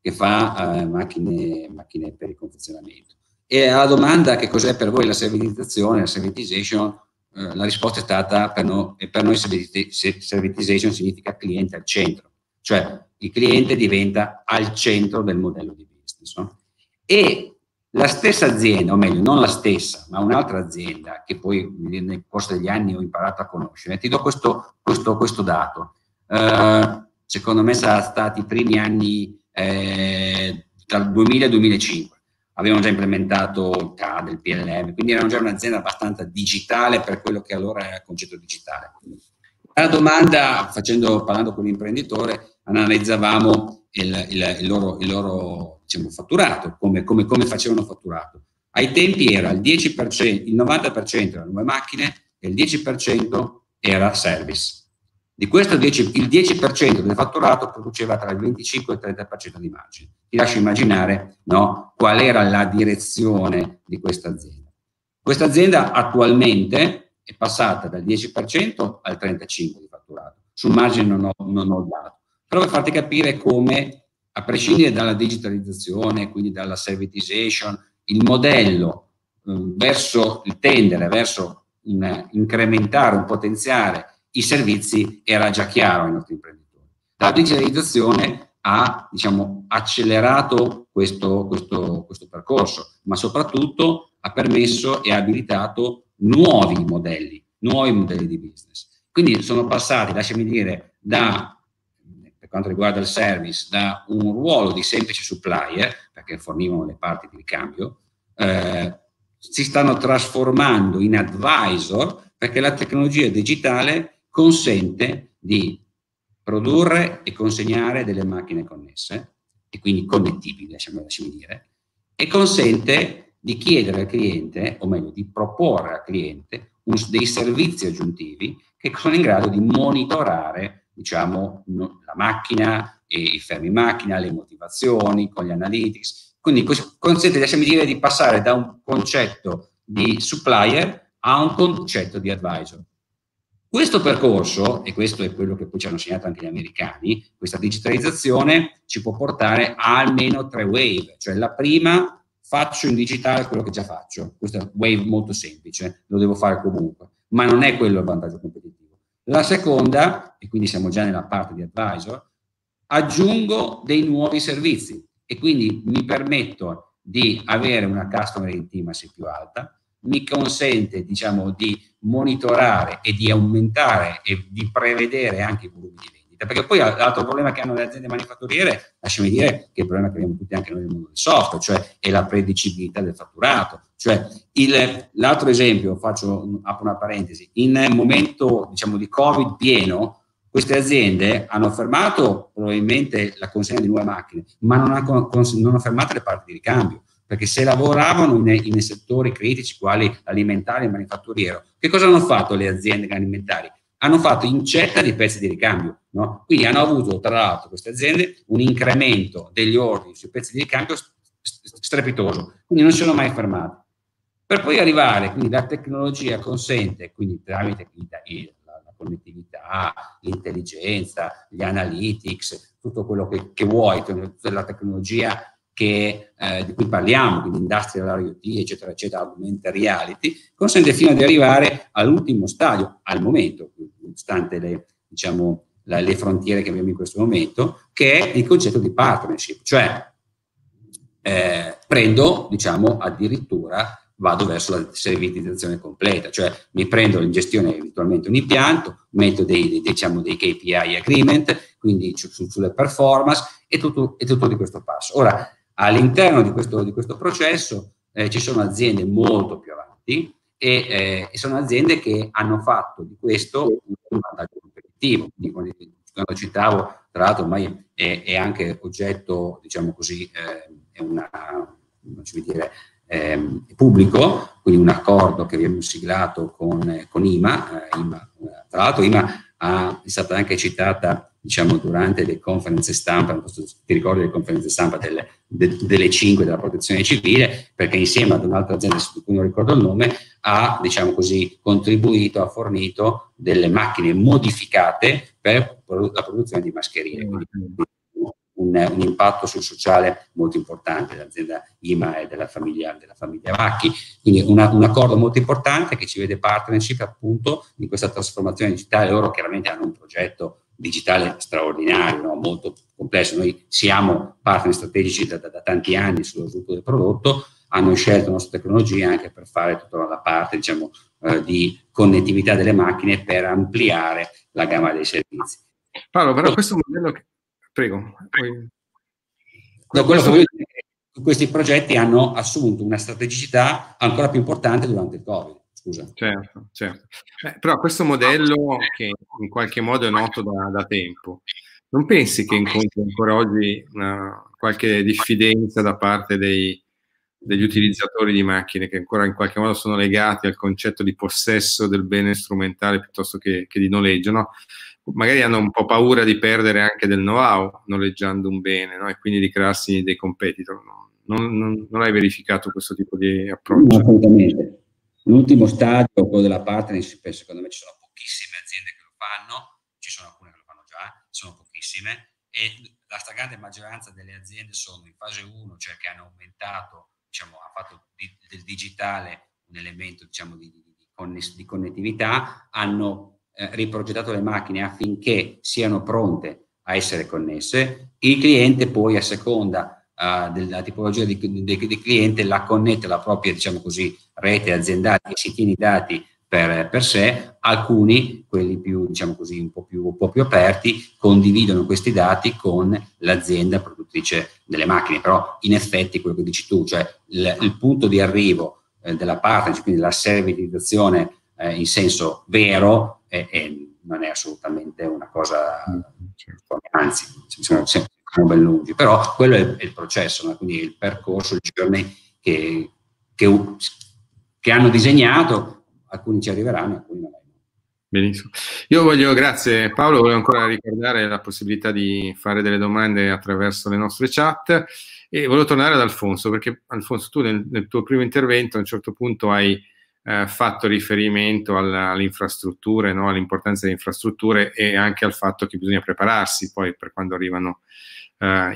che fa macchine per il confezionamento. E alla domanda che cos'è per voi la servitizzazione, la servitization, la risposta è stata, per noi servitization significa cliente al centro, cioè il cliente diventa al centro del modello di business, no? E la stessa azienda, o meglio, non la stessa, ma un'altra azienda che poi nel corso degli anni ho imparato a conoscere. Ti do questo dato. Secondo me saranno stati i primi anni, tra il 2000 e il 2005. avevano già implementato il CAD, il PLM, quindi erano già un'azienda abbastanza digitale per quello che allora era il concetto digitale. Alla domanda, parlando con l'imprenditore, analizzavamo il loro diciamo, fatturato, come facevano fatturato. Ai tempi era il 10%, il 90% erano nuove macchine e il 10% era service. Di questo il 10% del fatturato produceva tra il 25 e il 30% di margine. Ti lascio immaginare, no, qual era la direzione di questa azienda. Questa azienda attualmente è passata dal 10% al 35% di fatturato. Sul margine non ho dato. Però per farti capire come, a prescindere dalla digitalizzazione, quindi dalla servitization, il modello verso il tendere, verso incrementare, potenziare i servizi era già chiaro ai nostri imprenditori. La digitalizzazione ha, diciamo, accelerato questo percorso, ma soprattutto ha permesso e ha abilitato nuovi modelli di business. Quindi sono passati, lasciami dire, per quanto riguarda il service, da un ruolo di semplice supplier, perché fornivano le parti di ricambio, si stanno trasformando in advisor, perché la tecnologia digitale consente di produrre e consegnare delle macchine connesse, e quindi connettibili, lasciami dire, e consente di chiedere al cliente, o meglio, di proporre al cliente dei servizi aggiuntivi che sono in grado di monitorare, diciamo, la macchina, i fermi macchina, le motivazioni, con gli analytics. Quindi consente, lasciami dire, di passare da un concetto di supplier a un concetto di advisor. Questo percorso, e questo è quello che poi ci hanno insegnato anche gli americani, questa digitalizzazione ci può portare a almeno 3 wave, cioè la prima, faccio in digitale quello che già faccio, questa è una wave molto semplice, lo devo fare comunque, ma non è quello il vantaggio competitivo. La seconda, e quindi siamo già nella parte di advisor, aggiungo dei nuovi servizi, e quindi mi permetto di avere una customer intimacy più alta, mi consente, diciamo, di monitorare e di aumentare e di prevedere anche i volumi di vendita, perché poi l'altro problema che hanno le aziende manifatturiere, lasciami dire, che è il problema che abbiamo tutti anche noi nel mondo del software, cioè è la predicibilità del fatturato. Cioè l'altro esempio, apro una parentesi, in momento, diciamo, di Covid pieno, queste aziende hanno fermato probabilmente la consegna di nuove macchine, ma non hanno fermato le parti di ricambio, perché se lavoravano in settori critici quali alimentari e manifatturiero, che cosa hanno fatto le aziende alimentari? Hanno fatto incetta di pezzi di ricambio, no? Quindi hanno avuto, tra l'altro, queste aziende un incremento degli ordini sui pezzi di ricambio strepitoso, quindi non si sono mai fermati. Per poi arrivare, quindi la tecnologia consente, quindi tramite connettività, l'intelligenza, gli analytics, tutto quello che vuoi, tutta la tecnologia di cui parliamo, quindi industrial IoT, eccetera, eccetera, augmented reality, consente fino ad arrivare all'ultimo stadio, al momento, nonostante le frontiere che abbiamo in questo momento, che è il concetto di partnership, cioè prendo, diciamo, addirittura vado verso la servitizzazione completa, cioè mi prendo in gestione eventualmente un impianto, metto dei KPI agreement, quindi sulle performance e tutto di questo passo. Ora, all'interno di questo processo ci sono aziende molto più avanti e sono aziende che hanno fatto di questo un vantaggio competitivo. Quindi, quando citavo, tra l'altro ormai è anche oggetto, diciamo così, è una, non ci vuol dire, pubblico, quindi un accordo che abbiamo siglato con IMA. IMA, tra l'altro IMA è stata anche citata, diciamo, durante le conferenze stampa, non so se ti ricordi le conferenze stampa delle 5 della protezione civile, perché insieme ad un'altra azienda di cui non ricordo il nome ha, diciamo così, contribuito, ha fornito delle macchine modificate per la produzione di mascherine. Un impatto sul sociale molto importante, l'azienda IMA e della famiglia Vacchi, quindi un accordo molto importante che ci vede partnership appunto in questa trasformazione digitale. Loro chiaramente hanno un progetto digitale straordinario, no? Molto complesso, noi siamo partner strategici da tanti anni sullo sviluppo del prodotto, hanno scelto la nostra tecnologia anche per fare tutta la parte, diciamo, di connettività delle macchine per ampliare la gamma dei servizi. Paolo, però questo modello che... Prego. No, quello questi progetti hanno assunto una strategicità ancora più importante durante il Covid. Scusa. Certo, certo. Però questo modello che in qualche modo è noto da tempo, non pensi che incontri ancora oggi qualche diffidenza da parte degli utilizzatori di macchine che ancora in qualche modo sono legati al concetto di possesso del bene strumentale piuttosto che di noleggio, no? Magari hanno un po' paura di perdere anche del know-how noleggiando un bene, no? E quindi di crearsi dei competitor. Non hai verificato questo tipo di approccio? No, assolutamente. L'ultimo stadio, quello della partnership, secondo me ci sono pochissime aziende che lo fanno, ci sono alcune che lo fanno già, sono pochissime, e la stragrande maggioranza delle aziende sono in fase 1, cioè che hanno aumentato, diciamo, ha fatto del digitale un elemento, diciamo, di connettività, hanno riprogettato le macchine affinché siano pronte a essere connesse, il cliente poi a seconda della tipologia di cliente la connette alla propria, diciamo così, rete aziendale e si tiene i dati per sé. Alcuni, quelli più, diciamo così, un po' più aperti, condividono questi dati con l'azienda produttrice delle macchine. Però in effetti quello che dici tu, cioè il punto di arrivo della partnership, quindi la servitizzazione in senso vero, non è assolutamente una cosa, anzi, sono sempre ben lungi, però quello è il processo, no? Quindi il percorso, i giorni che hanno disegnato, alcuni ci arriveranno, alcuni non. Benissimo. Io voglio, grazie Paolo, voglio ancora ricordare la possibilità di fare delle domande attraverso le nostre chat e volevo tornare ad Alfonso, perché Alfonso tu nel tuo primo intervento a un certo punto hai fatto riferimento alle infrastrutture, no? All'importanza delle infrastrutture e anche al fatto che bisogna prepararsi poi per quando arrivano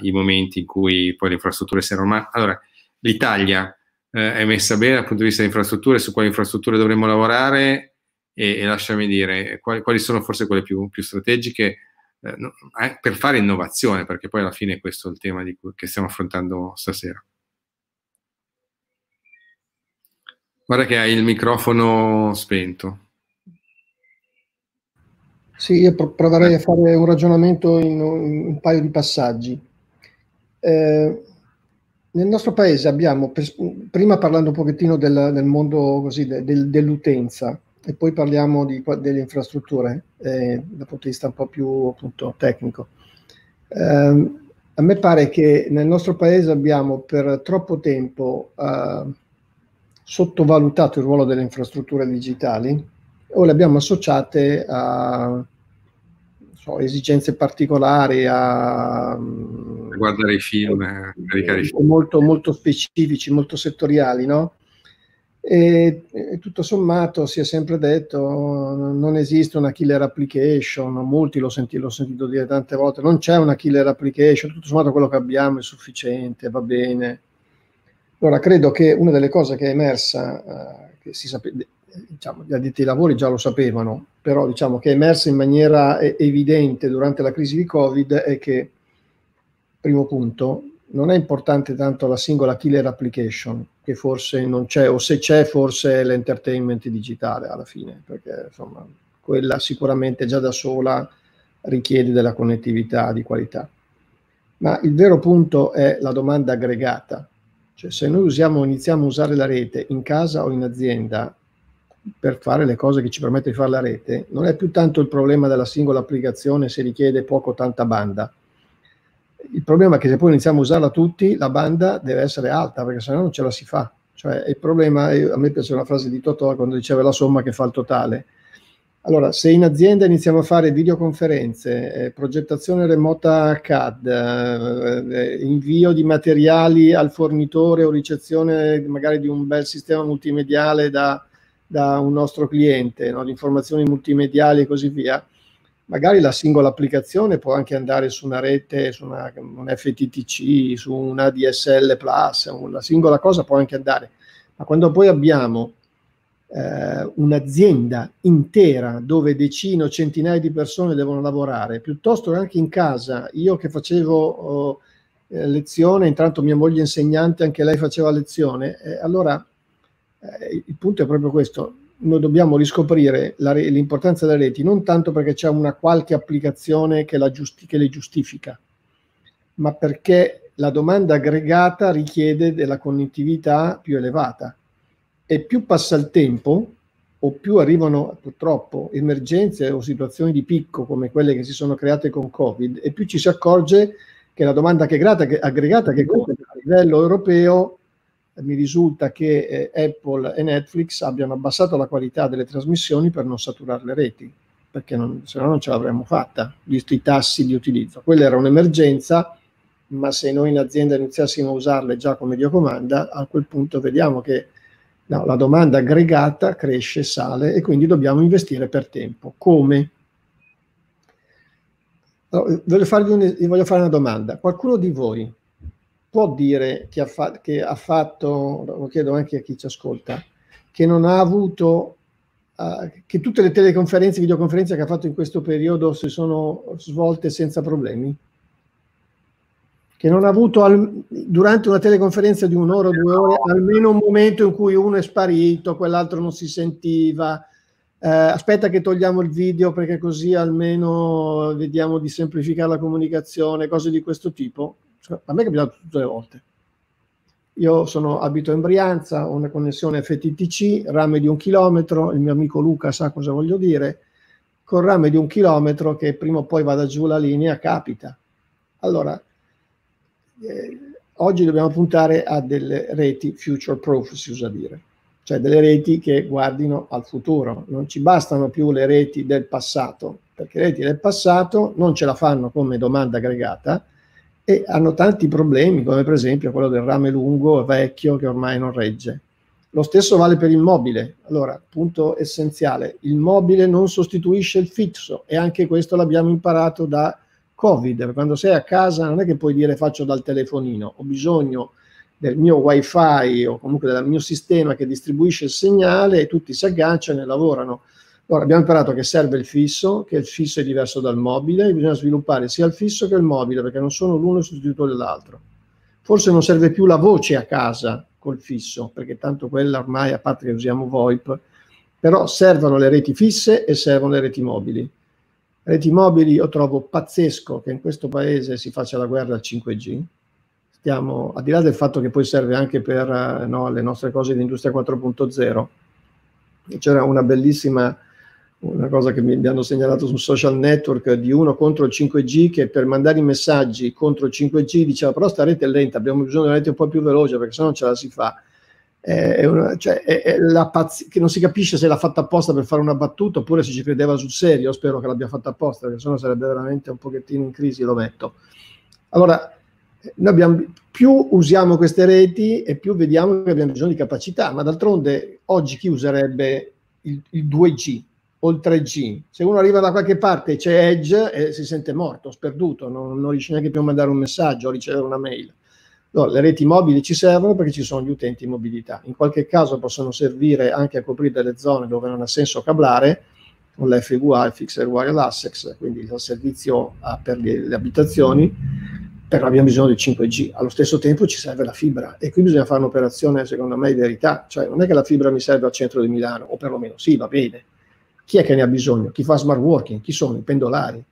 i momenti in cui poi le infrastrutture servono. Ma allora, l'Italia è messa bene dal punto di vista delle infrastrutture? Su quali infrastrutture dovremmo lavorare? E lasciami dire, quali sono forse quelle più strategiche per fare innovazione? Perché poi alla fine questo è il tema che stiamo affrontando stasera. Guarda che hai il microfono spento. Sì, io proverei a fare un ragionamento in un paio di passaggi. Nel nostro paese abbiamo, prima parlando un pochettino del mondo così, dell'utenza, e poi parliamo delle infrastrutture, dal punto di vista un po' più appunto tecnico. A me pare che nel nostro paese abbiamo per troppo tempo sottovalutato il ruolo delle infrastrutture digitali o le abbiamo associate a, non so, esigenze particolari, a guardare i film, caricare i film molto, molto specifici, molto settoriali, no? E tutto sommato si è sempre detto non esiste una killer application, molti l'ho sentito dire tante volte, non c'è una killer application, tutto sommato quello che abbiamo è sufficiente, va bene. Allora, credo che una delle cose che è emersa, che si sapeva, diciamo, gli addetti ai lavori già lo sapevano, però diciamo che è emersa in maniera evidente durante la crisi di Covid, è che, primo punto, non è importante tanto la singola killer application, che forse non c'è, o se c'è forse è l'entertainment digitale alla fine, perché insomma quella sicuramente già da sola richiede della connettività di qualità. Ma il vero punto è la domanda aggregata. Cioè, se noi iniziamo a usare la rete in casa o in azienda per fare le cose che ci permette di fare la rete, non è più tanto il problema della singola applicazione se richiede poco o tanta banda. Il problema è che se poi iniziamo a usarla tutti, la banda deve essere alta, perché sennò non ce la si fa. Cioè, il problema, a me piace una frase di Totò quando diceva la somma che fa il totale. Allora, se in azienda iniziamo a fare videoconferenze, progettazione remota CAD, invio di materiali al fornitore o ricezione magari di un bel sistema multimediale da un nostro cliente, no? Di informazioni multimediali e così via, magari la singola applicazione può anche andare su una rete, su un FTTC, su una DSL+, la singola cosa può anche andare. Ma quando poi abbiamo un'azienda intera dove decine o centinaia di persone devono lavorare, piuttosto che anche in casa, io che facevo lezione, intanto mia moglie insegnante, anche lei faceva lezione, allora il punto è proprio questo, noi dobbiamo riscoprire l'importanza delle reti, non tanto perché c'è una qualche applicazione che le giustifica, ma perché la domanda aggregata richiede della connettività più elevata e più passa il tempo o più arrivano purtroppo emergenze o situazioni di picco come quelle che si sono create con Covid, e più ci si accorge che la domanda aggregata che a livello europeo mi risulta che Apple e Netflix abbiano abbassato la qualità delle trasmissioni per non saturare le reti, perché se no non ce l'avremmo fatta, visto i tassi di utilizzo. Quella era un'emergenza, ma se noi in azienda iniziassimo a usarle già come Dio comanda, a quel punto vediamo che no, la domanda aggregata cresce, sale, e quindi dobbiamo investire per tempo. Come? Allora, voglio fare una domanda. Qualcuno di voi può dire che ha fatto, lo chiedo anche a chi ci ascolta, che non ha avuto, che tutte le teleconferenze, videoconferenze che ha fatto in questo periodo si sono svolte senza problemi? Che non ha avuto durante una teleconferenza di un'ora o 2 ore almeno un momento in cui uno è sparito, quell'altro non si sentiva, aspetta che togliamo il video perché così almeno vediamo di semplificare la comunicazione, cose di questo tipo. Cioè, a me è capitato tutte le volte. Io abito in Brianza, ho una connessione FTTC, rame di 1 chilometro, il mio amico Luca sa cosa voglio dire, con rame di 1 chilometro che prima o poi vada giù la linea, capita. Allora, oggi dobbiamo puntare a delle reti future proof, si usa dire, cioè delle reti che guardino al futuro. Non ci bastano più le reti del passato, perché le reti del passato non ce la fanno come domanda aggregata e hanno tanti problemi, come per esempio quello del rame lungo e vecchio che ormai non regge. Lo stesso vale per il mobile. Allora, punto essenziale, il mobile non sostituisce il fisso, e anche questo l'abbiamo imparato da Covid. Quando sei a casa non è che puoi dire faccio dal telefonino, ho bisogno del mio wifi o comunque del mio sistema che distribuisce il segnale, e tutti si agganciano e lavorano. Allora abbiamo imparato che serve il fisso, che il fisso è diverso dal mobile, e bisogna sviluppare sia il fisso che il mobile perché non sono l'uno il sostituto dell'altro. Forse non serve più la voce a casa col fisso, perché tanto quella ormai, a parte che usiamo VoIP, però servono le reti fisse e servono le reti mobili. Reti mobili, io trovo pazzesco che in questo paese si faccia la guerra al 5G. Stiamo, al di là del fatto che poi serve anche per le nostre cose di Industria 4.0, c'era una bellissima cosa che mi hanno segnalato su un social network di uno contro il 5G che per mandare i messaggi contro il 5G diceva però sta rete è lenta, abbiamo bisogno di una rete un po' più veloce perché sennò non ce la si fa. Che non si capisce se l'ha fatta apposta per fare una battuta oppure se ci credeva sul serio. Spero che l'abbia fatta apposta, perché sennò sarebbe veramente un pochettino in crisi, lo metto. Allora, più usiamo queste reti e più vediamo che abbiamo bisogno di capacità, ma d'altronde oggi chi userebbe il 2G o il 3G? Se uno arriva da qualche parte, c'è Edge e si sente morto, sperduto, non riesce neanche più a mandare un messaggio o ricevere una mail. No, le reti mobili ci servono perché ci sono gli utenti in mobilità. In qualche caso possono servire anche a coprire delle zone dove non ha senso cablare, con la FWA, il Fixed Wireless Access, quindi il servizio per le abitazioni, però abbiamo bisogno del 5G. Allo stesso tempo ci serve la fibra, e qui bisogna fare un'operazione, secondo me, di verità. Cioè, non è che la fibra mi serve al centro di Milano, o perlomeno sì, va bene. Chi è che ne ha bisogno? Chi fa smart working? Chi sono i pendolari?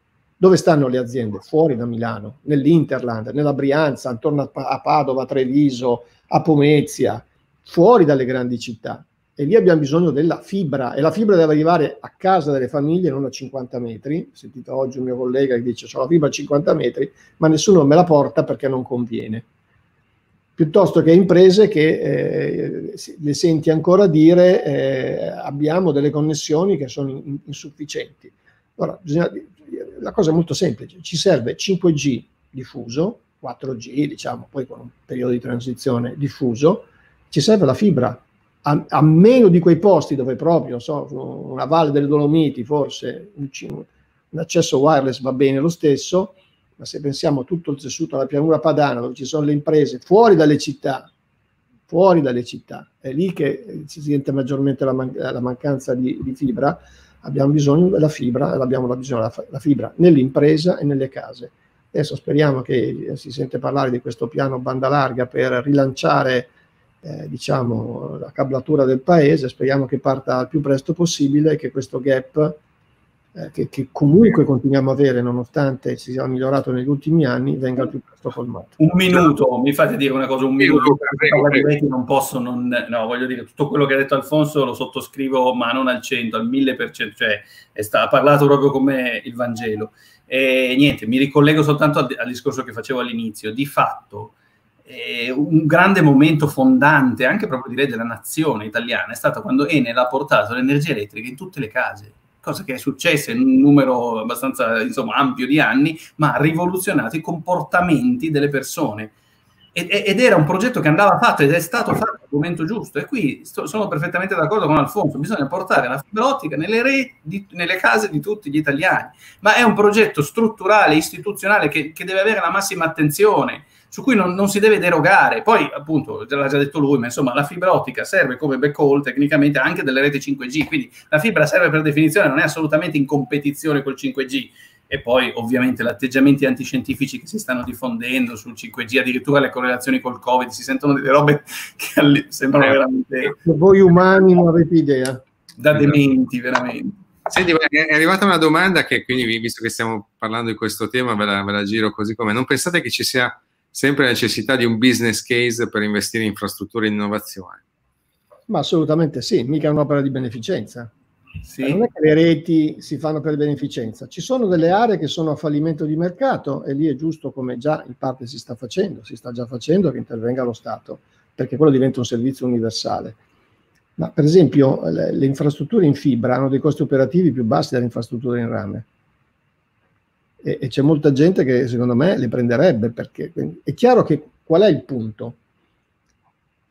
Dove stanno le aziende? Fuori da Milano, nell'Interland, nella Brianza, intorno a Padova, Treviso, a Pomezia, fuori dalle grandi città. E lì abbiamo bisogno della fibra, e la fibra deve arrivare a casa delle famiglie, non a 50 metri. Ho sentito oggi un mio collega che dice: c'ho la fibra a 50 metri, ma nessuno me la porta perché non conviene. Piuttosto che imprese che le senti ancora dire: abbiamo delle connessioni che sono insufficienti. Allora, la cosa è molto semplice, ci serve 5G diffuso, 4G diciamo, poi con un periodo di transizione diffuso, ci serve la fibra, a meno di quei posti dove proprio, non so, una valle delle Dolomiti forse, un accesso wireless va bene lo stesso, ma se pensiamo a tutto il tessuto della pianura padana dove ci sono le imprese fuori dalle città, è lì che si sente maggiormente la mancanza di fibra. Abbiamo bisogno della fibra, nell'impresa e nelle case. Adesso speriamo che si sente parlare di questo piano banda larga per rilanciare la cablatura del paese, speriamo che parta il più presto possibile e che questo gap che comunque continuiamo a avere, nonostante si sia migliorato negli ultimi anni, venga più presto formato. Un minuto, mi fate dire una cosa, un minuto, prego. Non posso, no, voglio dire, tutto quello che ha detto Alfonso lo sottoscrivo, ma non al 100, al 1000%, cioè ha parlato proprio come il Vangelo. E niente, mi ricollego soltanto al discorso che facevo all'inizio. Di fatto, un grande momento fondante, anche proprio direi della nazione italiana, è stato quando Enel ha portato l'energia elettrica in tutte le case. Cosa che è successa in un numero abbastanza, insomma, ampio di anni, ma ha rivoluzionato i comportamenti delle persone. Ed era un progetto che andava fatto ed è stato fatto al momento giusto. E qui sono perfettamente d'accordo con Alfonso, bisogna portare la fibra ottica nelle case di tutti gli italiani. Ma è un progetto strutturale, istituzionale, che deve avere la massima attenzione, su cui non si deve derogare. Poi, appunto, l'ha già detto lui, ma insomma, la fibra ottica serve come backhaul tecnicamente anche delle reti 5G, quindi la fibra serve per definizione, non è assolutamente in competizione col 5G. E poi, ovviamente, gli atteggiamenti antiscientifici che si stanno diffondendo sul 5G, addirittura le correlazioni col Covid, si sentono delle robe che sembrano veramente... Voi umani non avete idea. Da dementi, veramente. Senti, è arrivata una domanda che, quindi, visto che stiamo parlando di questo tema, ve la giro così come. Non pensate che ci sia sempre la necessità di un business case per investire in infrastrutture e innovazione? Ma assolutamente sì, mica è un'opera di beneficenza. Sì. Non è che le reti si fanno per beneficenza, ci sono delle aree che sono a fallimento di mercato e lì è giusto, come già in parte si sta già facendo, che intervenga lo Stato, perché quello diventa un servizio universale. Ma per esempio le infrastrutture in fibra hanno dei costi operativi più bassi delle infrastrutture in rame. E c'è molta gente che secondo me le prenderebbe, perché è chiaro che qual è il punto?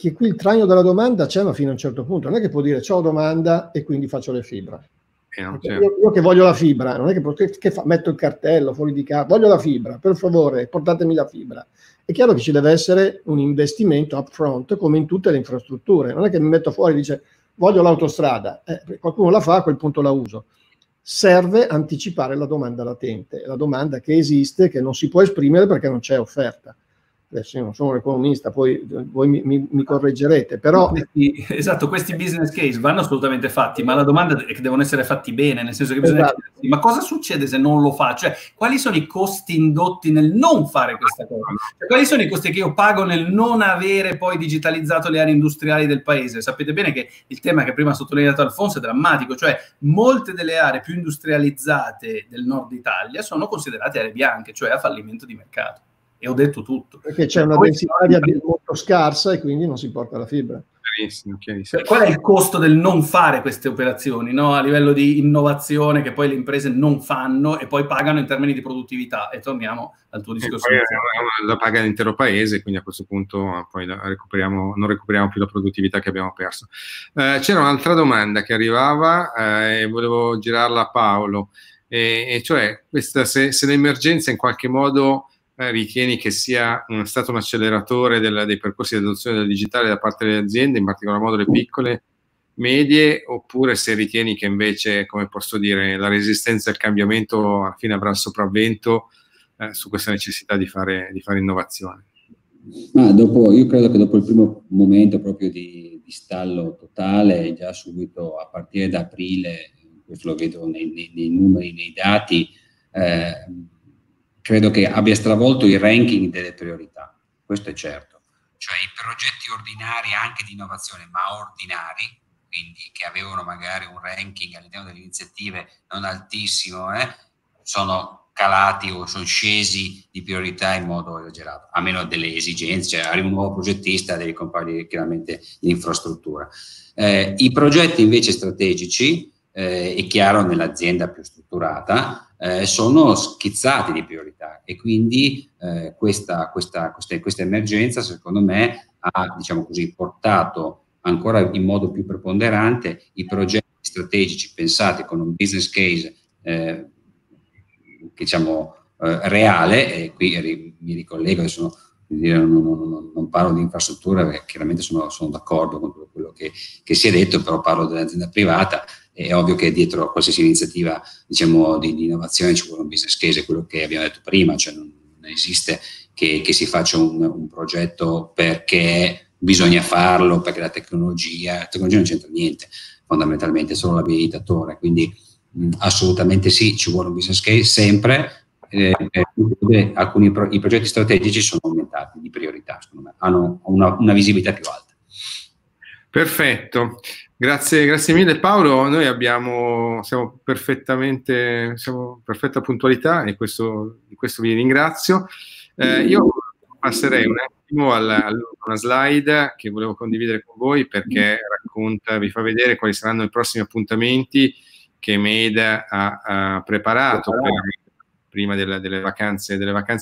Che qui il traino della domanda c'è, ma fino a un certo punto. Non è che può dire c'ho domanda e quindi faccio le fibra. Io che voglio la fibra, non è che metto il cartello fuori di casa, voglio la fibra, per favore portatemi la fibra. È chiaro che ci deve essere un investimento up front, come in tutte le infrastrutture. Non è che mi metto fuori e dice voglio l'autostrada, qualcuno la fa, a quel punto la uso. Serve anticipare la domanda latente, la domanda che esiste, che non si può esprimere perché non c'è offerta. Adesso io non sono un economista, poi voi mi correggerete, però... Esatto, questi business case vanno assolutamente fatti, ma la domanda è che devono essere fatti bene, nel senso che bisogna chiedersi, ma cosa succede se non lo faccio? Cioè, quali sono i costi indotti nel non fare questa cosa? Cioè, quali sono i costi che io pago nel non avere poi digitalizzato le aree industriali del paese? Sapete bene che il tema che prima ha sottolineato Alfonso è drammatico, cioè molte delle aree più industrializzate del nord Italia sono considerate aree bianche, cioè a fallimento di mercato. E ho detto tutto. Perché c'è una densità di aria molto scarsa e quindi non si porta la fibra. Chiarissimo, chiarissimo. Qual è il costo del non fare queste operazioni, no? A livello di innovazione che poi le imprese non fanno e poi pagano in termini di produttività? E torniamo al tuo discorso. La paga l'intero paese, quindi a questo punto poi non recuperiamo più la produttività che abbiamo perso. C'era un'altra domanda che arrivava e volevo girarla a Paolo. E cioè, questa, se l'emergenza in qualche modo... ritieni che sia stato un acceleratore dei percorsi di adozione del digitale da parte delle aziende, in particolar modo le piccole, medie, oppure se ritieni che invece, come posso dire, la resistenza al cambiamento alla fine avrà il sopravvento su questa necessità di fare innovazione? Ma io credo che dopo il primo momento proprio di stallo totale, già subito a partire da aprile, questo lo vedo nei numeri, nei dati, credo che abbia stravolto il ranking delle priorità, questo è certo. Cioè i progetti ordinari anche di innovazione, ma ordinari, quindi che avevano magari un ranking all'interno delle iniziative non altissimo, sono calati o sono scesi di priorità in modo esagerato, a meno delle esigenze, cioè arriva un nuovo progettista, devi comprare chiaramente l'infrastruttura. I progetti invece strategici, è chiaro nell'azienda più strutturata, sono schizzati di priorità e quindi questa emergenza secondo me ha, diciamo così, portato ancora in modo più preponderante i progetti strategici pensati con un business case diciamo reale, e qui mi ricollego, sono non parlo di infrastruttura perché chiaramente sono d'accordo con quello che si è detto, però parlo dell'azienda privata. È ovvio che dietro a qualsiasi iniziativa, diciamo, di innovazione ci vuole un business case, quello che abbiamo detto prima, cioè non esiste che si faccia un progetto perché bisogna farlo, perché la tecnologia non c'entra niente, fondamentalmente, è solo l'abilitatore, quindi Assolutamente sì, ci vuole un business case sempre. Alcuni i progetti strategici sono aumentati di priorità, secondo me, hanno una visibilità più alta. Perfetto, grazie mille Paolo. Noi siamo perfetta puntualità e di questo vi ringrazio. Io passerei un attimo a una slide che volevo condividere con voi, perché vi fa vedere quali saranno i prossimi appuntamenti che MADE ha preparato prima delle vacanze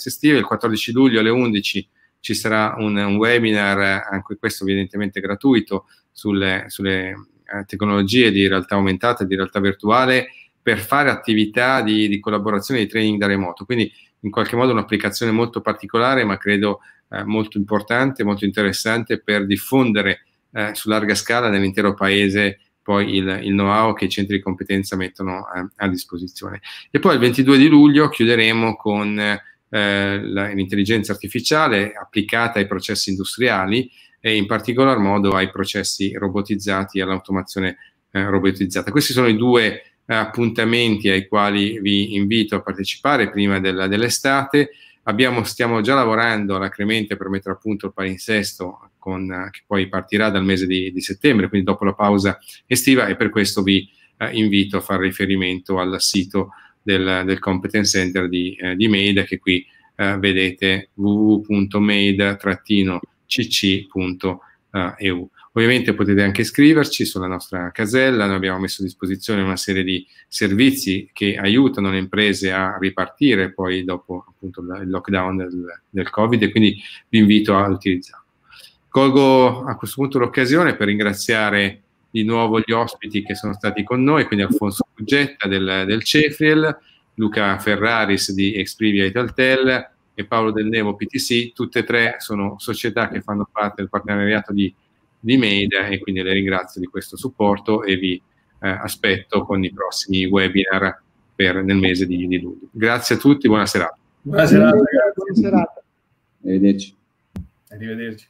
estive. Il 14 luglio alle 11 ci sarà un webinar, anche questo evidentemente gratuito, sulle tecnologie di realtà aumentata e di realtà virtuale per fare attività di collaborazione e di training da remoto. Quindi in qualche modo un'applicazione molto particolare, ma credo molto importante, molto interessante per diffondere su larga scala nell'intero paese poi il know-how che i centri di competenza mettono a disposizione. E poi il 22 di luglio chiuderemo con l'intelligenza artificiale applicata ai processi industriali e in particolar modo ai processi robotizzati e all'automazione robotizzata. Questi sono i due appuntamenti ai quali vi invito a partecipare prima dell'estate. Stiamo già lavorando alacremente per mettere a punto il palinsesto che poi partirà dal mese di settembre, quindi dopo la pausa estiva, e per questo vi invito a fare riferimento al sito del Competence Center di MADE, che qui vedete, www.made-cc.eu. Ovviamente potete anche iscriverci sulla nostra casella. Noi abbiamo messo a disposizione una serie di servizi che aiutano le imprese a ripartire poi dopo, appunto, il lockdown del Covid, e quindi vi invito a utilizzarlo. Colgo a questo punto l'occasione per ringraziare di nuovo gli ospiti che sono stati con noi, quindi Alfonso Fuggetta del Cefriel, Luca Ferraris di Exprivia Italtel e Paolo Del Nevo PTC. Tutte e tre sono società che fanno parte del partenariato di MADE, e quindi le ringrazio di questo supporto e vi aspetto con i prossimi webinar nel mese di luglio. Grazie a tutti, buona serata. Buona serata, ragazzi. Buona serata. Arrivederci. Arrivederci.